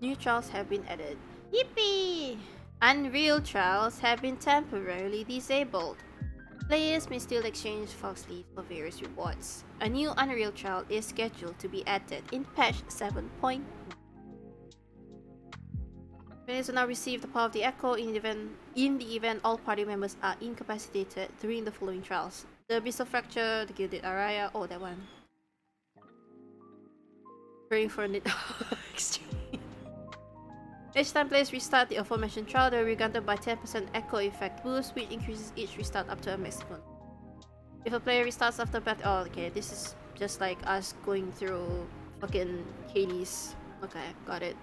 New trials have been added. Yippee! Unreal trials have been temporarily disabled. Players may still exchange Fox Leaf for various rewards. A new Unreal trial is scheduled to be added in patch 7.1. Players will now receive the power of the Echo in the event all party members are incapacitated during the following trials: the Abyssal Fracture, the Gilded Araya, oh that one. Praying for an exchange. Each time players restart the aforementioned trial, they will be granted by 10% Echo effect boost, which increases each restart up to a maximum. If a player restarts after battle, oh okay, this is just like us going through fucking Hades. Okay, got it.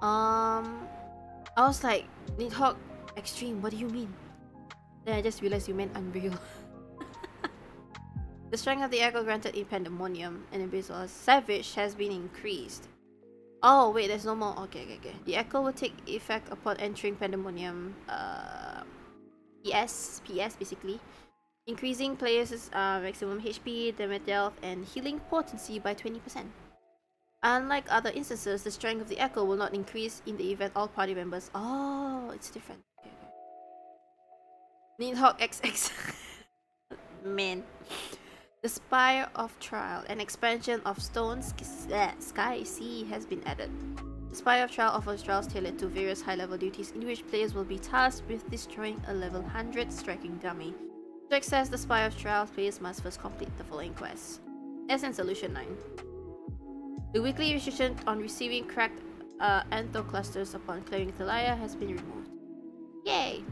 I was like, Nidhogg Extreme, what do you mean? Then I just realized you meant Unreal. The strength of the Echo granted in Pandemonium and Abyssal Savage has been increased. Oh wait, there's no more. Okay. The Echo will take effect upon entering Pandemonium. PS basically, increasing players' maximum HP, damage health, and healing potency by 20%. Unlike other instances, the strength of the Echo will not increase in the event all party members. Oh, it's different. Okay. Nidhogg XX. Man. The Spire of Trial, an expansion of Stone's Sky Sea, has been added. The Spire of Trial offers trials tailored to various high-level duties in which players will be tasked with destroying a level 100 striking dummy. To access the Spire of Trial, players must first complete the following quests. As in Solution 9. The weekly restriction on receiving cracked Anto clusters upon clearing Thalia has been removed. Yay!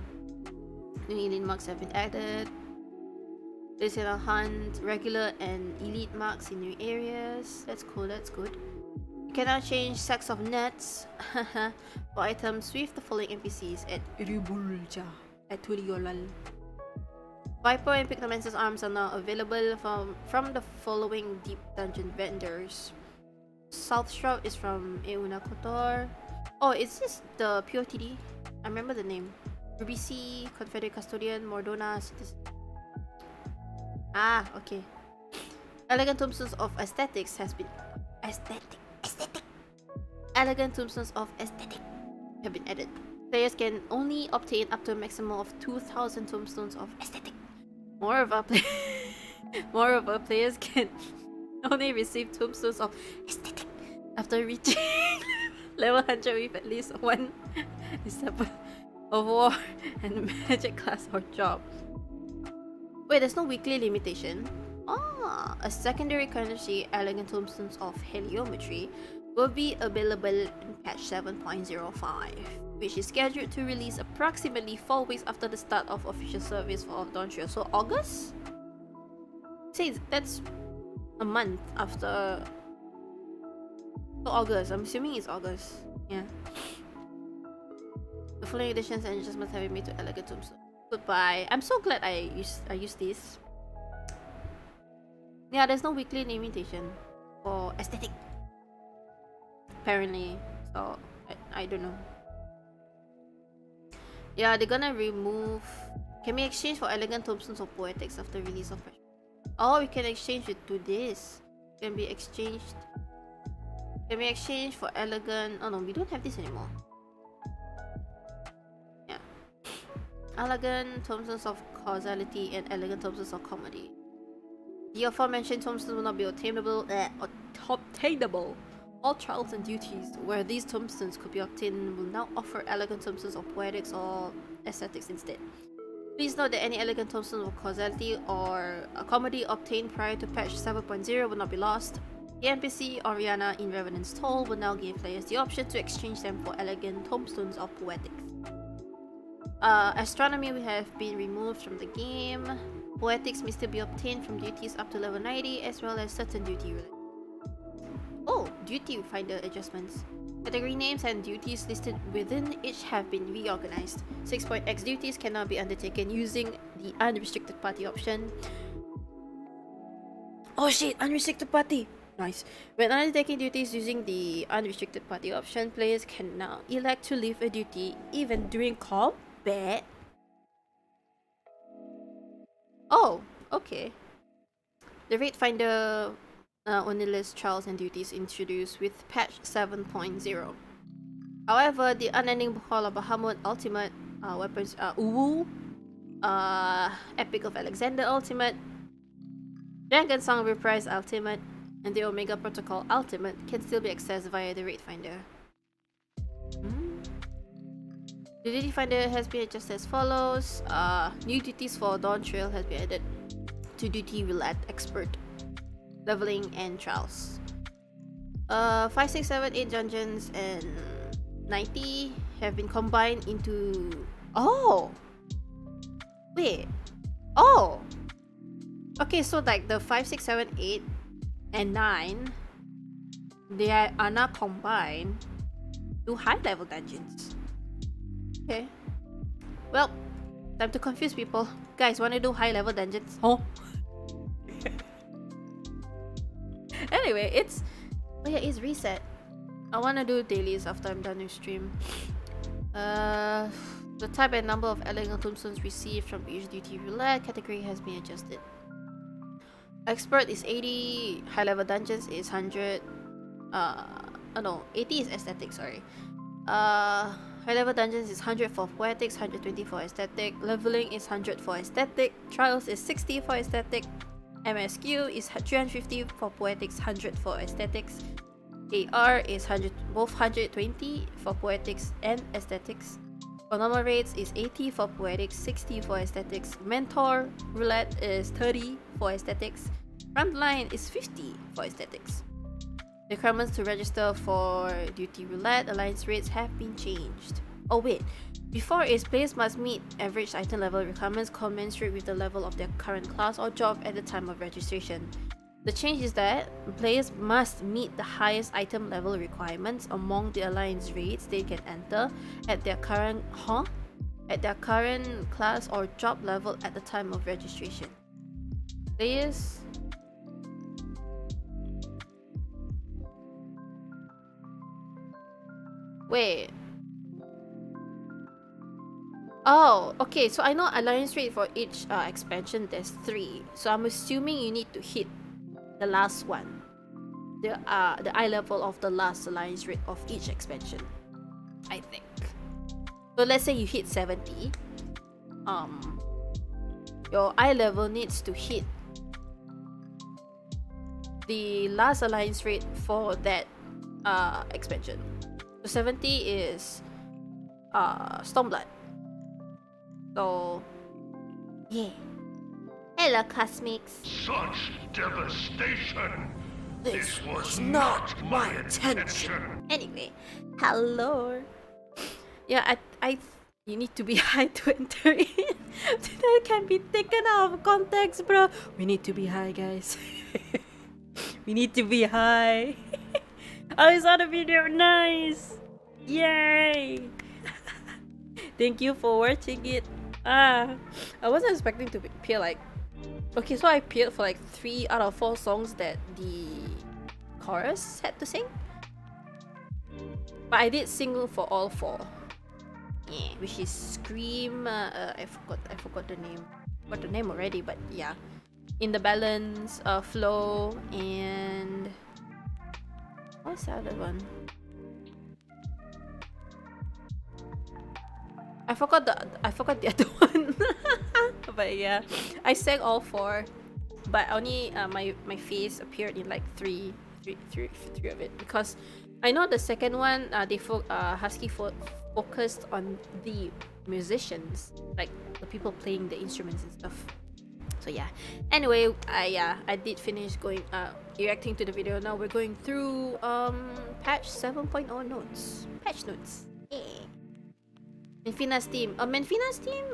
New elite marks have been added. They can now hunt regular and elite marks in new areas. That's cool, that's good. You can now change sacks of nets for items with the following NPCs at Ribulja, at Toliolal. Viper and Pictomancer's arms are now available from the following deep dungeon vendors. South Shroud is from Euna Kotor. Oh, is this the pure TD? I remember the name. Ruby C, Confederate Custodian, Mordona, Citizen. Ah, okay. Elegant Tombstones of Aesthetics has been Elegant Tombstones of Aesthetic have been added. Players can only obtain up to a maximum of 2,000 Tombstones of Aesthetic. Moreover, players can only receive Tombstones of Aesthetic after reaching level 100 with at least one disciple of war and magic class or job. Wait, there's no weekly limitation. Ah, a secondary currency, Elegant Tombstones of Heliometry, will be available in patch 7.05, which is scheduled to release approximately 4 weeks after the start of official service for Dawntrail. So August? See, that's a month after. So August, I'm assuming it's August. Yeah. The following additions and adjustments have been made to Elegant Tombstone. Goodbye. I'm so glad I used this. Yeah, there's no weekly limitation for aesthetic. Apparently, so I don't know. Yeah, they're gonna remove. Can we exchange for Elegant Tombstones or Poetics after release of? Oh, we can exchange it to this. It can be exchanged. Can we exchange for elegant? Oh no, we don't have this anymore. Yeah. Elegant tombstones of causality and elegant tombstones of comedy. The aforementioned tombstones will not be obtainable. All trials and duties where these tombstones could be obtained will now offer elegant tombstones of poetics or aesthetics instead. Please note that any elegant tombstones of causality or a comedy obtained prior to patch 7.0 will not be lost. The NPC Oriana in Revenant's Toll will now give players the option to exchange them for elegant tombstones of poetics. Astronomy will have been removed from the game. Poetics may still be obtained from duties up to level 90 as well as certain duty related. Oh, duty finder adjustments. Category names and duties listed within each have been reorganized. 6.x duties cannot be undertaken using the unrestricted party option. Oh shit, unrestricted party! Nice. When undertaking duties using the unrestricted party option, players can now elect to leave a duty even during combat. Oh, okay. The raid finder only lists trials and duties introduced with patch 7.0. However, the unending Bukhal of Bahamut ultimate weapons are Uwu, Epic of Alexander ultimate, Dragon Song Reprise ultimate, and the Omega Protocol Ultimate can still be accessed via the Raid Finder. The Duty Finder has been adjusted as follows. New duties for Dawntrail has been added to Duty Roulette Expert, Leveling and Trials. 5, 6, 7, 8 Dungeons and 90 have been combined into... Oh! Wait. Oh! Okay, so like the 5, 6, 7, 8 and 9, they are now combined to high level dungeons. Okay, well, time to confuse people. Guys, wanna do high level dungeons? Oh. Anyway, it's... oh yeah, it's reset. I wanna do dailies after I'm done with stream. The type and number of elegant tombstones received from each duty roulette category has been adjusted. Expert is 80, high level dungeons is 100. Oh no, 80 is aesthetic, sorry. High level dungeons is 100 for poetics, 120 for aesthetic, leveling is 100 for aesthetic, trials is 60 for aesthetic, MSQ is 350 for poetics, 100 for aesthetics, AR is 100, both 120 for poetics and aesthetics. For normal rates is 80 for poetics, 60 for aesthetics. Mentor roulette is 30 for aesthetics. Frontline is 50 for aesthetics. Requirements to register for duty roulette alliance rates have been changed. Oh wait, before is players must meet average item level requirements commensurate with the level of their current class or job at the time of registration. The change is that players must meet the highest item level requirements among the alliance raids they can enter at their current class or job level at the time of registration. Players wait. Oh, okay, so I know alliance rate for each expansion, there's 3. So I'm assuming you need to hit the last one, the eye level of the last alliance rate of each expansion, I think. So let's say you hit 70, your eye level needs to hit the last alliance rate for that expansion. So 70 is Stormblood. So yeah. Hello, Cosmics. Such devastation! This was not my intention! Anyway, hello! Yeah, you need to be high to enter in. That can be taken out of context, bro! We need to be high, guys. We need to be high! Oh, I saw the video! Nice! Yay! Thank you for watching it. I wasn't expecting to appear like... okay, so I appeared for like 3 out of 4 songs that the chorus had to sing, but I did sing for all 4. Yeah, which is Scream. I forgot the name. Got the name already, but yeah, In the Balance, Flow, and What's the other one? I forgot the other one. But yeah, I sang all four, but only my face appeared in like three of it, because I know the second one Husky focused on the musicians, like the people playing the instruments and stuff. So yeah, anyway, I did finish going reacting to the video. Now we're going through patch 7.0 notes, patch notes. Yeah. Menfina's team. Menfina's team.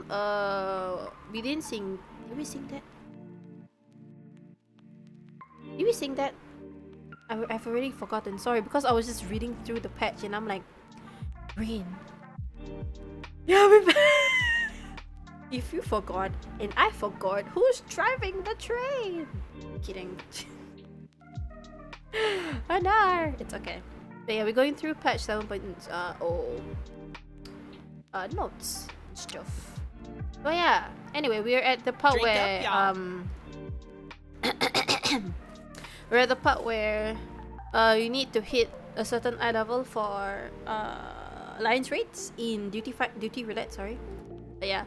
We didn't sing. Did we sing that? Did we sing that? I've already forgotten. Sorry, because I was just reading through the patch and I'm like, green. Yeah, we. If you forgot and I forgot, who's driving the train? Kidding. Oh no, it's okay. But yeah, we're going through patch 7.0. Notes stuff. Oh yeah. Anyway, we're at the part where we're at the part where you need to hit a certain eye level for alliance raids in duty roulette. Sorry. But yeah.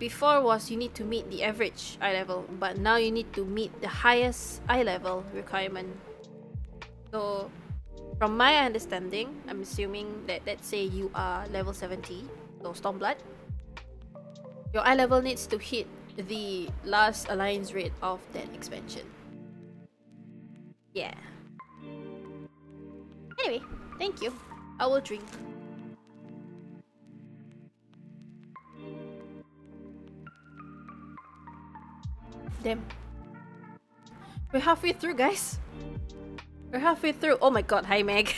Before was you need to meet the average eye level, but now you need to meet the highest eye level requirement. So from my understanding, I'm assuming that, let's say you are level 70, so Stormblood, your eye level needs to hit the last alliance raid of that expansion. Yeah. Anyway, thank you. I will drink. Damn. We're halfway through, guys. We're halfway through. Oh my god, hi Meg.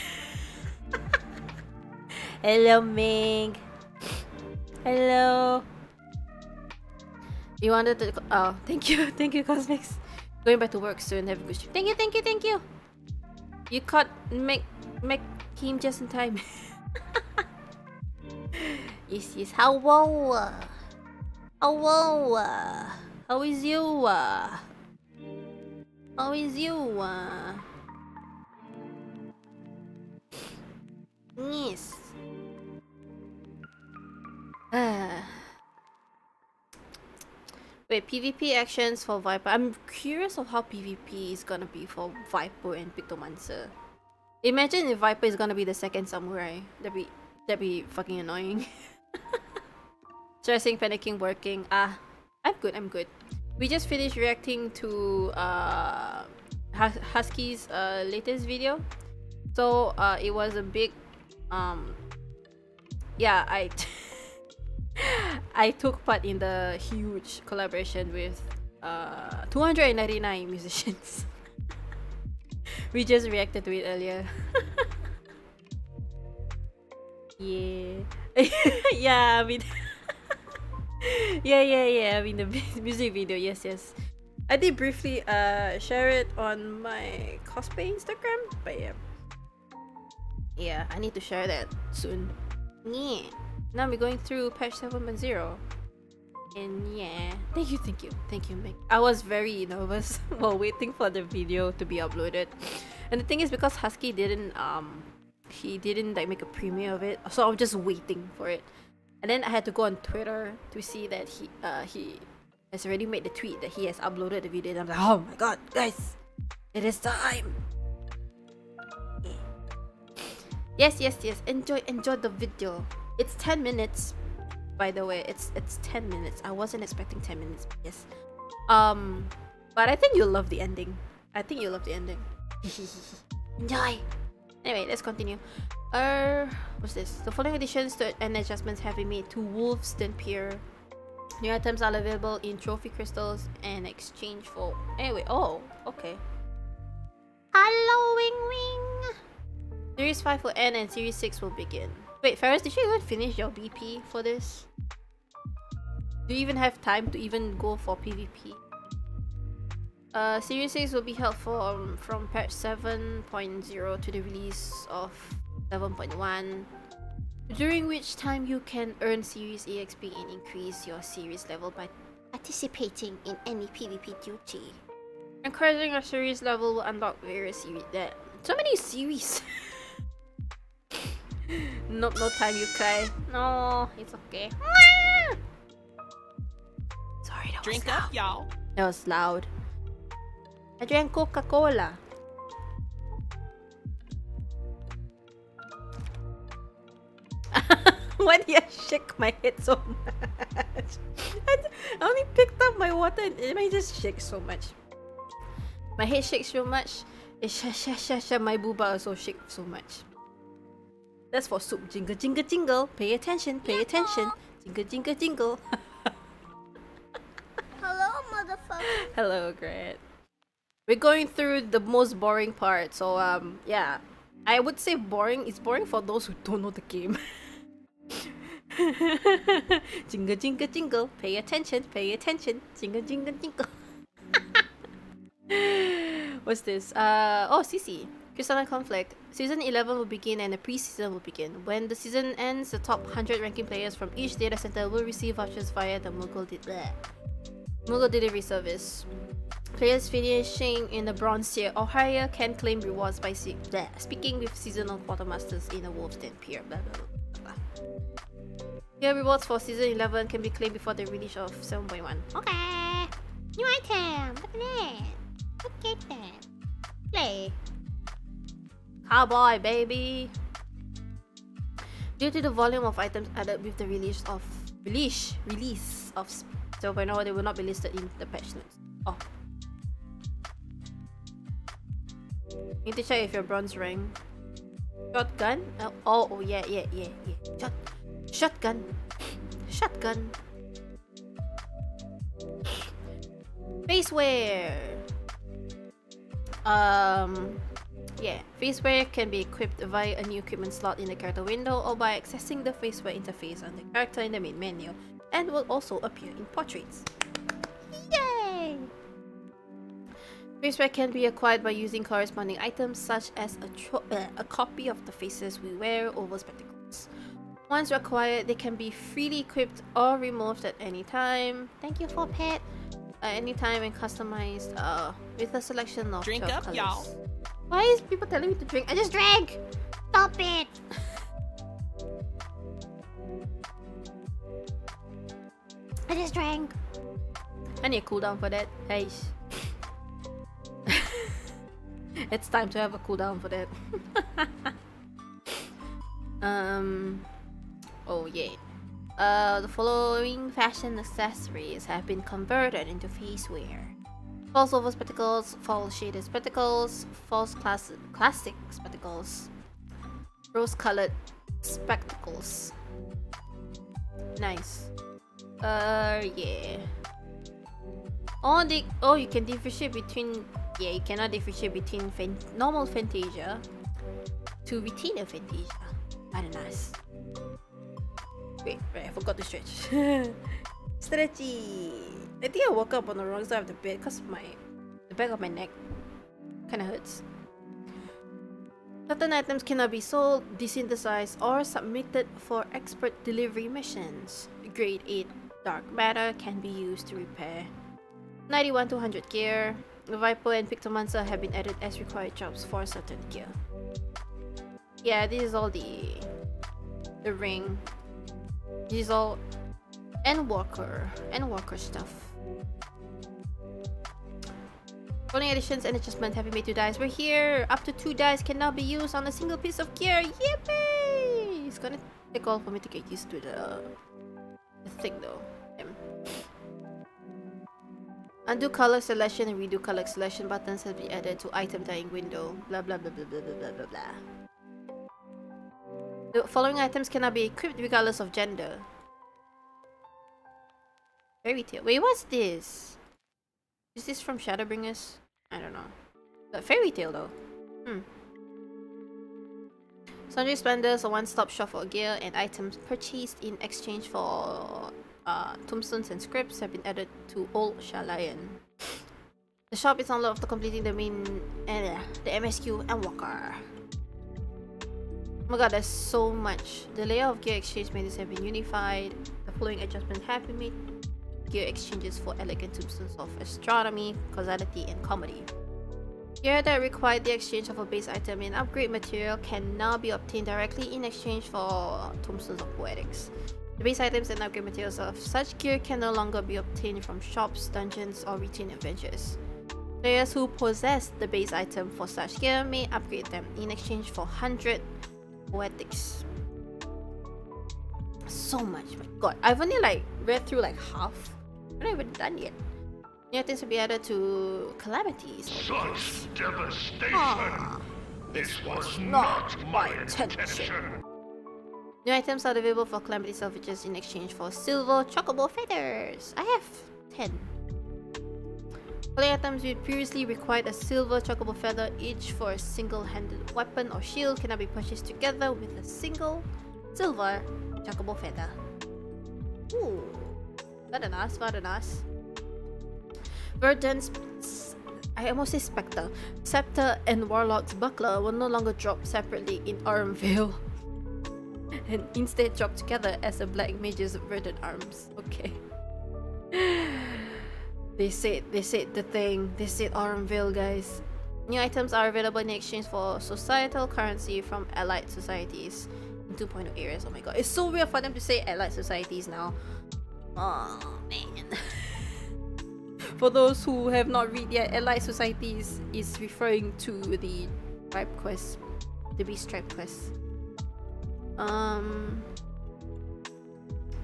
Hello Meg. Hello. You wanted to... Oh, thank you Cosmix. Going back to work soon, have a good stream. Thank you, thank you, thank you. You caught Meg just in time. Yes. Hello. Hello. How is you? How is you? Yes. Wait, PvP actions for Viper. I'm curious of how PvP is gonna be for Viper and Pictomancer. Imagine if Viper is gonna be the second samurai. That'd be fucking annoying. Stressing, panicking, working. Ah. I'm good, I'm good. We just finished reacting to Husky's latest video. So it was a big yeah, I took part in the huge collaboration with 299 musicians. We just reacted to it earlier. Yeah. Yeah, I mean yeah, I mean the music video, yes. I did briefly share it on my cosplay Instagram, but yeah, I need to share that soon. Yeah. Now we're going through patch 7.0 and yeah, thank you Meg. I was very nervous while waiting for the video to be uploaded, and the thing is because Husky didn't he didn't make a premiere of it, so I'm just waiting for it. And then I had to go on Twitter to see that he has already made the tweet that he has uploaded the video, and I'm like, oh my god, guys, it is time. Yes, enjoy the video. It's 10 minutes, by the way. It's 10 minutes. I wasn't expecting 10 minutes, but yes. But I think you'll love the ending. Enjoy. Anyway, let's continue. What's this? The following additions and adjustments have been made to Wolfston Pier. New items are available in trophy crystals and exchange for... Anyway, oh, okay. Hello, Wing Wing! Series 5 will end and Series 6 will begin. Wait, Feroz, did you even finish your BP for this? Do you even have time to even go for PvP? Series 6 will be held from patch 7.0 to the release of 7.1, during which time you can earn Series EXP and increase your Series level by participating in any PvP duty. Encouraging a Series level will unlock various series, that So many series. No time you cry. No, it's okay. Sorry, that was loud. Drink up, y'all. That was loud. I drank Coca-Cola. Why did I shake my head so much? I only picked up my water and it just shakes so much. My head shakes so much. My booba also shakes so much. That's for soup. Jingle, jingle, jingle. Pay attention, pay attention. Jingle, jingle, jingle. Hello, motherfucker. Hello, Grant. We're going through the most boring part, so yeah. I would say boring. It's boring for those who don't know the game. Jingle, jingle, jingle. Pay attention, pay attention. Jingle, jingle, jingle. What's this? Oh, CC. Crystalline Conflict. Season 11 will begin and the pre-season will begin. When the season ends, the top 100 ranking players from each data center will receive vouchers via the Moogle Delivery Service. Players finishing in the bronze tier or higher can claim rewards by speaking with seasonal quartermasters in the Wolf's Den Pier. Blah, blah, blah. Here, rewards for season 11 can be claimed before the release of 7.1. Okay! New item! Look at that! Look at that! Play! Cowboy, baby! Due to the volume of items added with the release of 7.0, they will not be listed in the patch notes. Oh. You need to check if you're bronze rank. Shotgun? Oh, yeah. Shotgun. Facewear. Yeah, facewear can be equipped via a new equipment slot in the character window or by accessing the facewear interface on the character in the main menu, and will also appear in portraits. Yay! Facewear can be acquired by using corresponding items such as a copy of the faces we wear over spectacles. Once acquired, they can be freely equipped or removed at any time. Thank you for pet. At any time and customized with a selection of drink up, y'all. Why is people telling me to drink? I just drank! Stop it! I just drank. I need a cooldown for that. Hey. It's time to have a cooldown for that. Oh yeah. The following fashion accessories have been converted into facewear: false oval spectacles, false shaded spectacles, false classic spectacles, rose-colored spectacles. Nice. Yeah. You can differentiate between. Yeah, you cannot differentiate between normal Fantasia to Retina Fantasia. Very nice. Wait, right, I forgot to stretch. Stretchy! I think I woke up on the wrong side of the bed because the back of my neck kinda hurts. Certain items cannot be sold, desynthesized, or submitted for expert delivery missions. Grade 8 Dark Matter can be used to repair. 91-200 gear. Viper and Pictomancer have been added as required jobs for certain gear. Yeah, this is all the ring. Diesel and Walker stuff. Rolling additions and adjustments have been made to dice. We're here. Up to 2 dice can now be used on a single piece of gear. Yippee! It's gonna take all for me to get used to the thing though. Damn. Undo color selection and redo color selection buttons have been added to item dying window. Blah blah blah blah blah blah blah blah blah. The following items cannot be equipped regardless of gender. Fairy tale. Wait, what's this? Is this from Shadowbringers? I don't know. But fairy tale though. Sundry Splendors, a one-stop shop for gear and items purchased in exchange for tombstones and scripts have been added to Old Shalayan. The shop is on lock after completing the MSQ and Walker. Oh my god, there's so much. The layout of gear exchange menus have been unified. The following adjustments have been made. Gear exchanges for elegant tombstones of astronomy, causality, and comedy. Gear that required the exchange of a base item and upgrade material can now be obtained directly in exchange for Tombstones of Poetics. The base items and upgrade materials of such gear can no longer be obtained from shops, dungeons, or retail adventures. Players who possess the base item for such gear may upgrade them in exchange for 100 Poetics. So much, my god. I've only like read through like half. I'm not even done yet. New items will be added to calamities. Such devastation! Ah, this was not my intention. New items are available for calamity salvages in exchange for silver chocobo feathers. I have 10. Play items which previously required a silver chocobo feather each for a single-handed weapon or shield cannot be purchased together with a single silver chocobo feather. Ooh, not an ass, not an ass. Verdant's, I almost say Spectre. Scepter and Warlock's Buckler will no longer drop separately in Armvale and instead drop together as a Black Mage's Verdant Arms. Okay. They said the thing. They said Armvale, guys. New items are available in exchange for societal currency from allied societies in 2.0 areas. Oh my god, it's so weird for them to say allied societies now. Oh man. For those who have not read yet, allied societies is referring to the tribe quest, the beast tribe quest.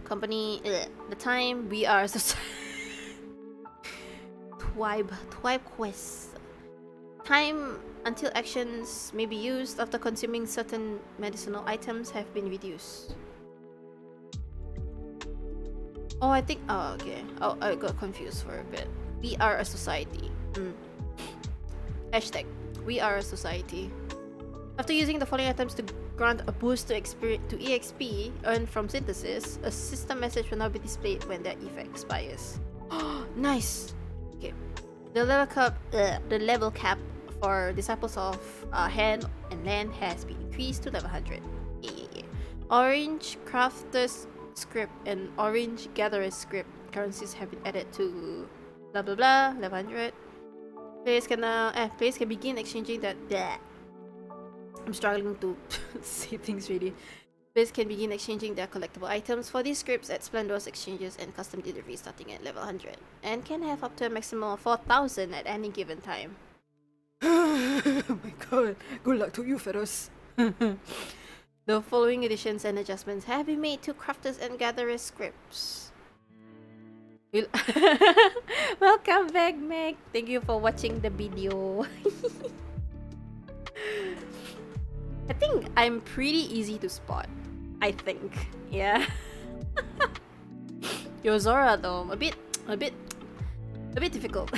Company, the time we are Twibe quests. Time until actions may be used after consuming certain medicinal items have been reduced. Oh, I think. Oh, okay. Oh, I got confused for a bit. We are a society. Hashtag. We are a society. After using the following items to grant a boost to EXP earned from synthesis, a system message will now be displayed when their effect expires. Oh, nice. Okay. The level cap for disciples of hand and land has been increased to level 100. Yeah. Orange crafters script and orange gatherer script currencies have been added to blah blah blah level 100. Players can now players can begin exchanging that I'm struggling to say things really. Players can begin exchanging their collectible items for these scripts at Splendor's exchanges and custom deliveries starting at level 100 and can have up to a maximum of 4,000 at any given time. Oh my god, good luck to you, Feroz. The following additions and adjustments have been made to crafters and gatherers scripts. Welcome back, Meg. Thank you for watching the video. I think I'm pretty easy to spot. I think, yeah. Yozora though, a bit difficult.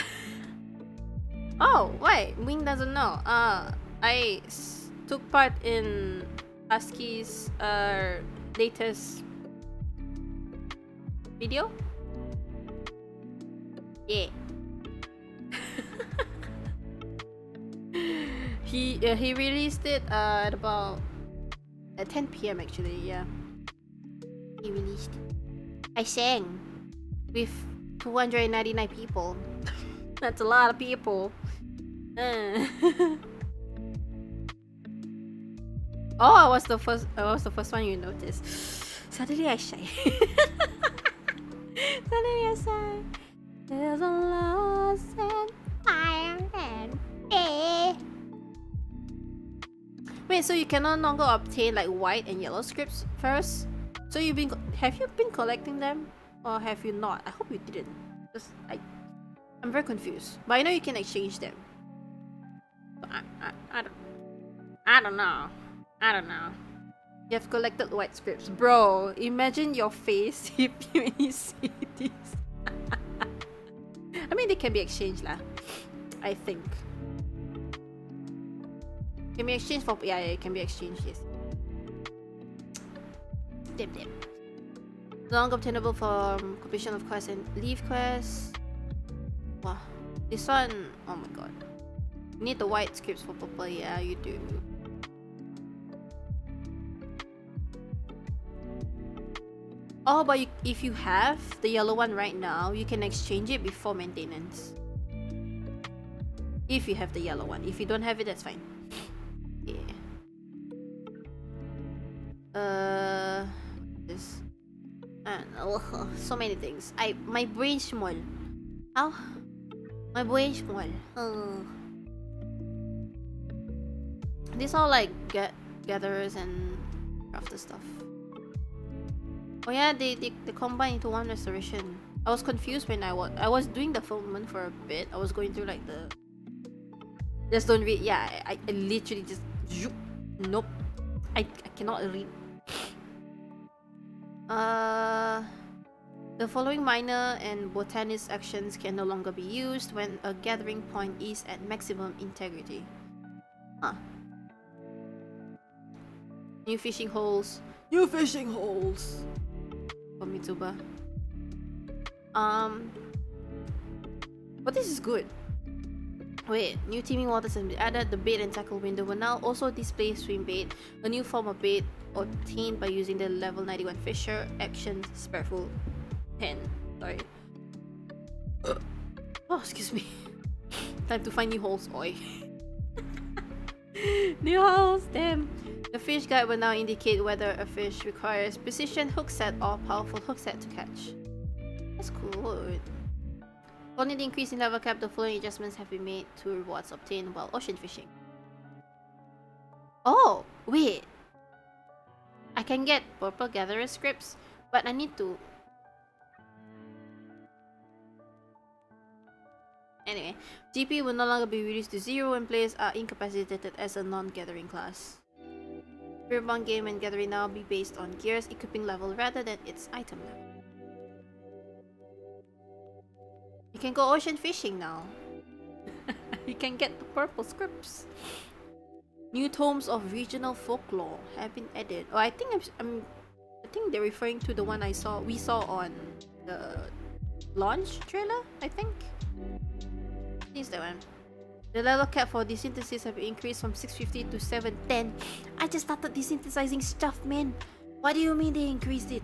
Oh, why? Wing doesn't know. I took part in Husky's latest video? Yeah. He released it at about 10 PM actually, yeah. He released it. I sang with 299 people. That's a lot of people. Oh, I was the first one you noticed. Suddenly I shy. Suddenly I sigh. There's a loss and fire and air. Wait, so you can no longer obtain like white and yellow scripts first? So have you been collecting them? Or have you not? I hope you didn't. Just, I'm very confused. But I know you can exchange them. But I don't know. You have collected white scripts. Bro, imagine your face if you see this. I mean, they can be exchanged lah. I think. Can be exchanged for... Yeah, it can be exchanged, yes. Dip. No longer obtainable for completion of quests and leave quests. Wow. This one... Oh my god. You need the white scripts for purple. Yeah, you do. Oh, but if you have the yellow one right now, you can exchange it before maintenance. If you have the yellow one. If you don't have it, that's fine. Yeah. This. Oh, so many things. My brain small. How? My brain small. Oh. These are like gatherers and crafter stuff. Oh yeah, they combine into one restoration. I was confused when I was doing the filmment for a bit. I was going through like the. Just don't read. Yeah, I literally just. Nope. I cannot read. The following minor and botanist actions can no longer be used when a gathering point is at maximum integrity. Huh. New fishing holes. New fishing holes! For Mitsuba. But this is good. Wait, new teeming waters have been added. The bait and tackle window will now also display swim bait, a new form of bait obtained by using the level 91 fisher action spareful pen. Sorry. Oh, excuse me. Time to find new holes, oi. New holes, damn. The fish guide will now indicate whether a fish requires precision hook set or powerful hook set to catch. That's cool. Only the increase in level cap, the following adjustments have been made to rewards obtained while ocean fishing. Oh, wait. I can get purple gatherer scripts, but I need to... Anyway, GP will no longer be reduced to 0 when players are incapacitated as a non-gathering class. Spearbound game and gathering now be based on gear's equipping level rather than its item level. You can go ocean fishing now. You can get the purple scripts. New tomes of regional folklore have been added. Oh, I think they're referring to the one we saw on the launch trailer. I think it's that one. The level cap for the synthesis have increased from 650 to 710. I just started desynthesizing stuff, man. What do you mean they increased it?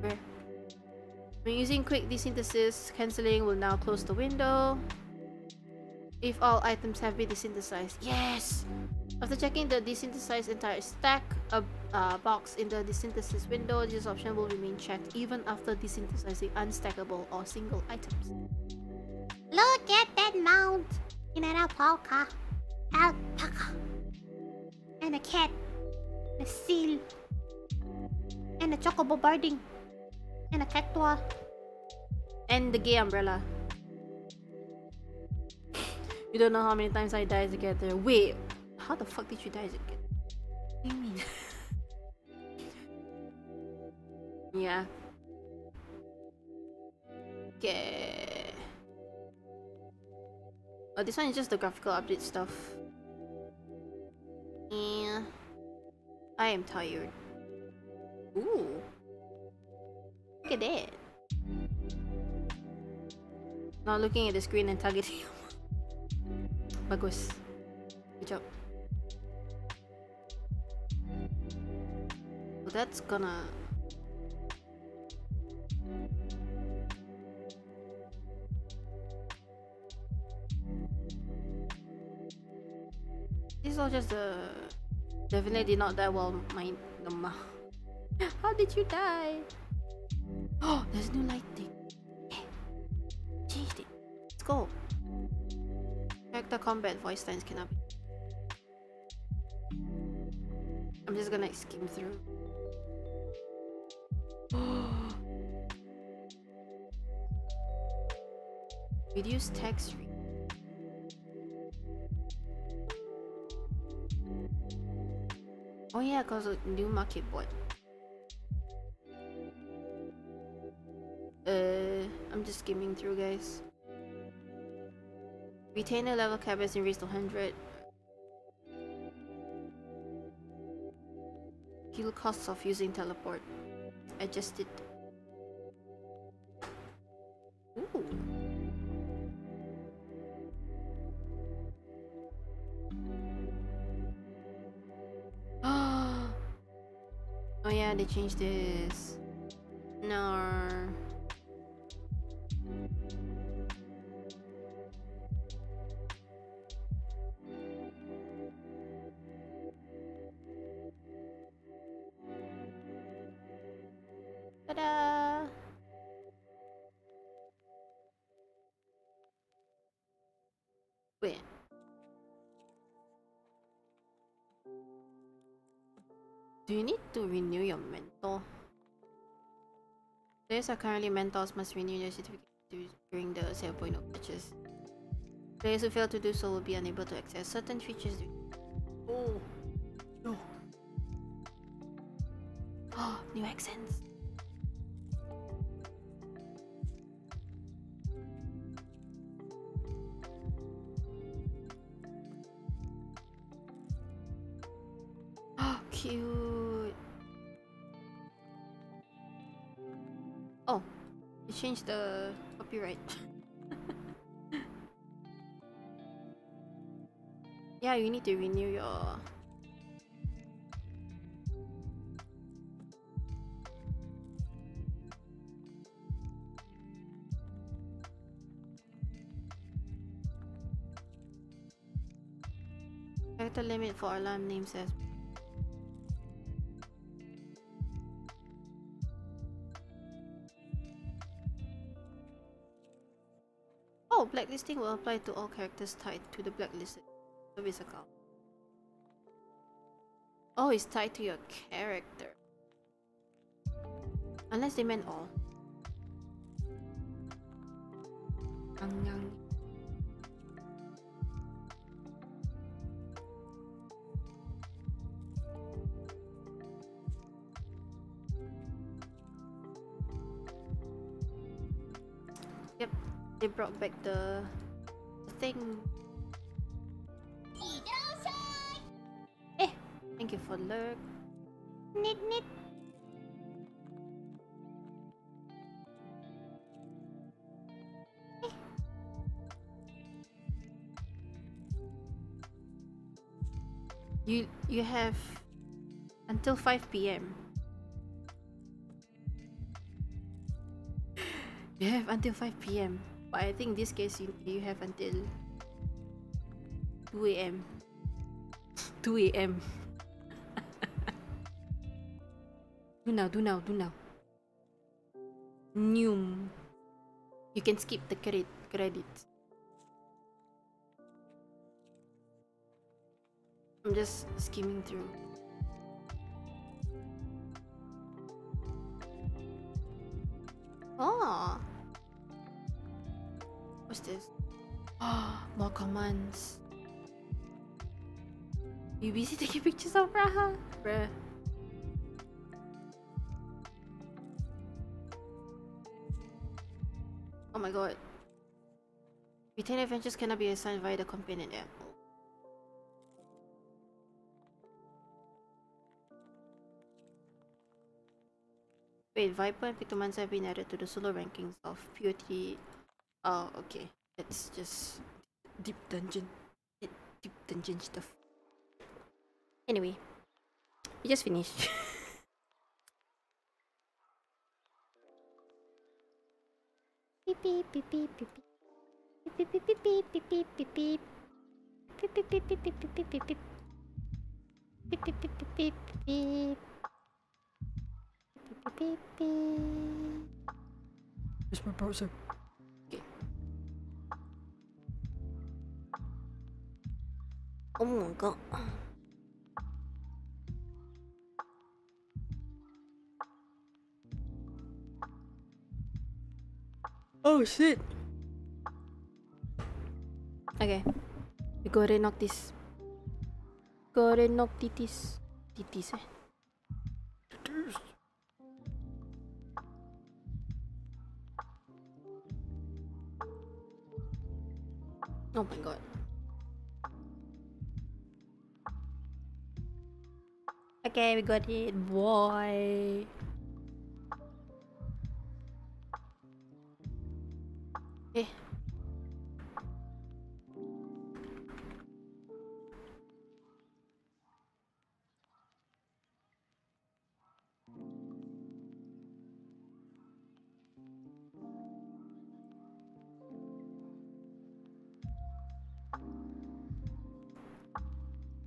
Where? When using quick desynthesis, cancelling will now close the window. If all items have been desynthesized. Yes! After checking the desynthesized entire stack, box in the desynthesis window, this option will remain checked even after desynthesizing unstackable or single items. Look at that mount! In an alpaca, and a cat, and a seal, and a chocobo birding. And a cactua. And the gay umbrella. You don't know how many times I died to get there. Wait, how the fuck did you die to get there? What do you mean? Yeah. Okay. Oh, this one is just the graphical update stuff. Yeah. I am tired. Ooh. Look at that. Not looking at the screen and targeting. Bagus. Good job. Well, that's gonna. These are just the. Definitely did not die while my. How did you die? Oh, there's new lighting. Okay. Changed it. Let's go. Character combat voice lines cannot be. I'm just gonna skim through. Reduce text read. Oh yeah, cause of new market board. I'm just skimming through, guys. Retainer level cap has increased to 100. Kill costs of using teleport. Adjusted. Ooh. Oh yeah, they changed this. No. Do you need to renew your mentor? Players who are currently mentors must renew their certificate during the 0.0 patches. Players who fail to do so will be unable to access certain features. Oh no! Oh, new accents. Oh, cute. Oh, you changed the copyright. Yeah, you need to renew your... character limit for alarm names as well. Oh, blacklisting will apply to all characters tied to the blacklisted service account. Oh, it's tied to your character. Unless they meant all. Yep, they brought back the thing. Thank you for lurk. Nit nit. You have until 5 PM. You have until 5 PM, but I think in this case you have until 2 AM. 2 AM. Do now, do now, do now. Noom. You can skip the credits. I'm just skimming through. Oh. What's this? Ah, oh, more commands. You busy taking pictures of Raha? Bruh. Oh my god. Retained adventures cannot be assigned via the companion app. Wait, Viper and Pictomancer have been added to the solo rankings of Purity. Oh, okay. That's just deep dungeon. Deep dungeon stuff. Anyway, we just finished. Where's my browser? Okay. Oh my god. Oh shit! Okay, we go to Noctis. Go to Noctis. Titis, eh? Titis. Oh my god. Okay, we got it, boy. Okay.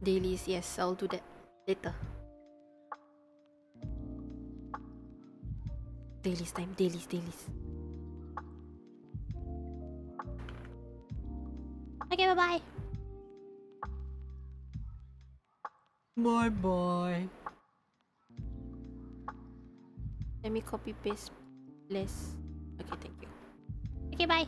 Dailies, yes, I'll do that later. Dailies time, dailies, dailies. Okay, bye-bye. Bye-bye. Let me copy paste less. Okay, thank you. Okay, bye.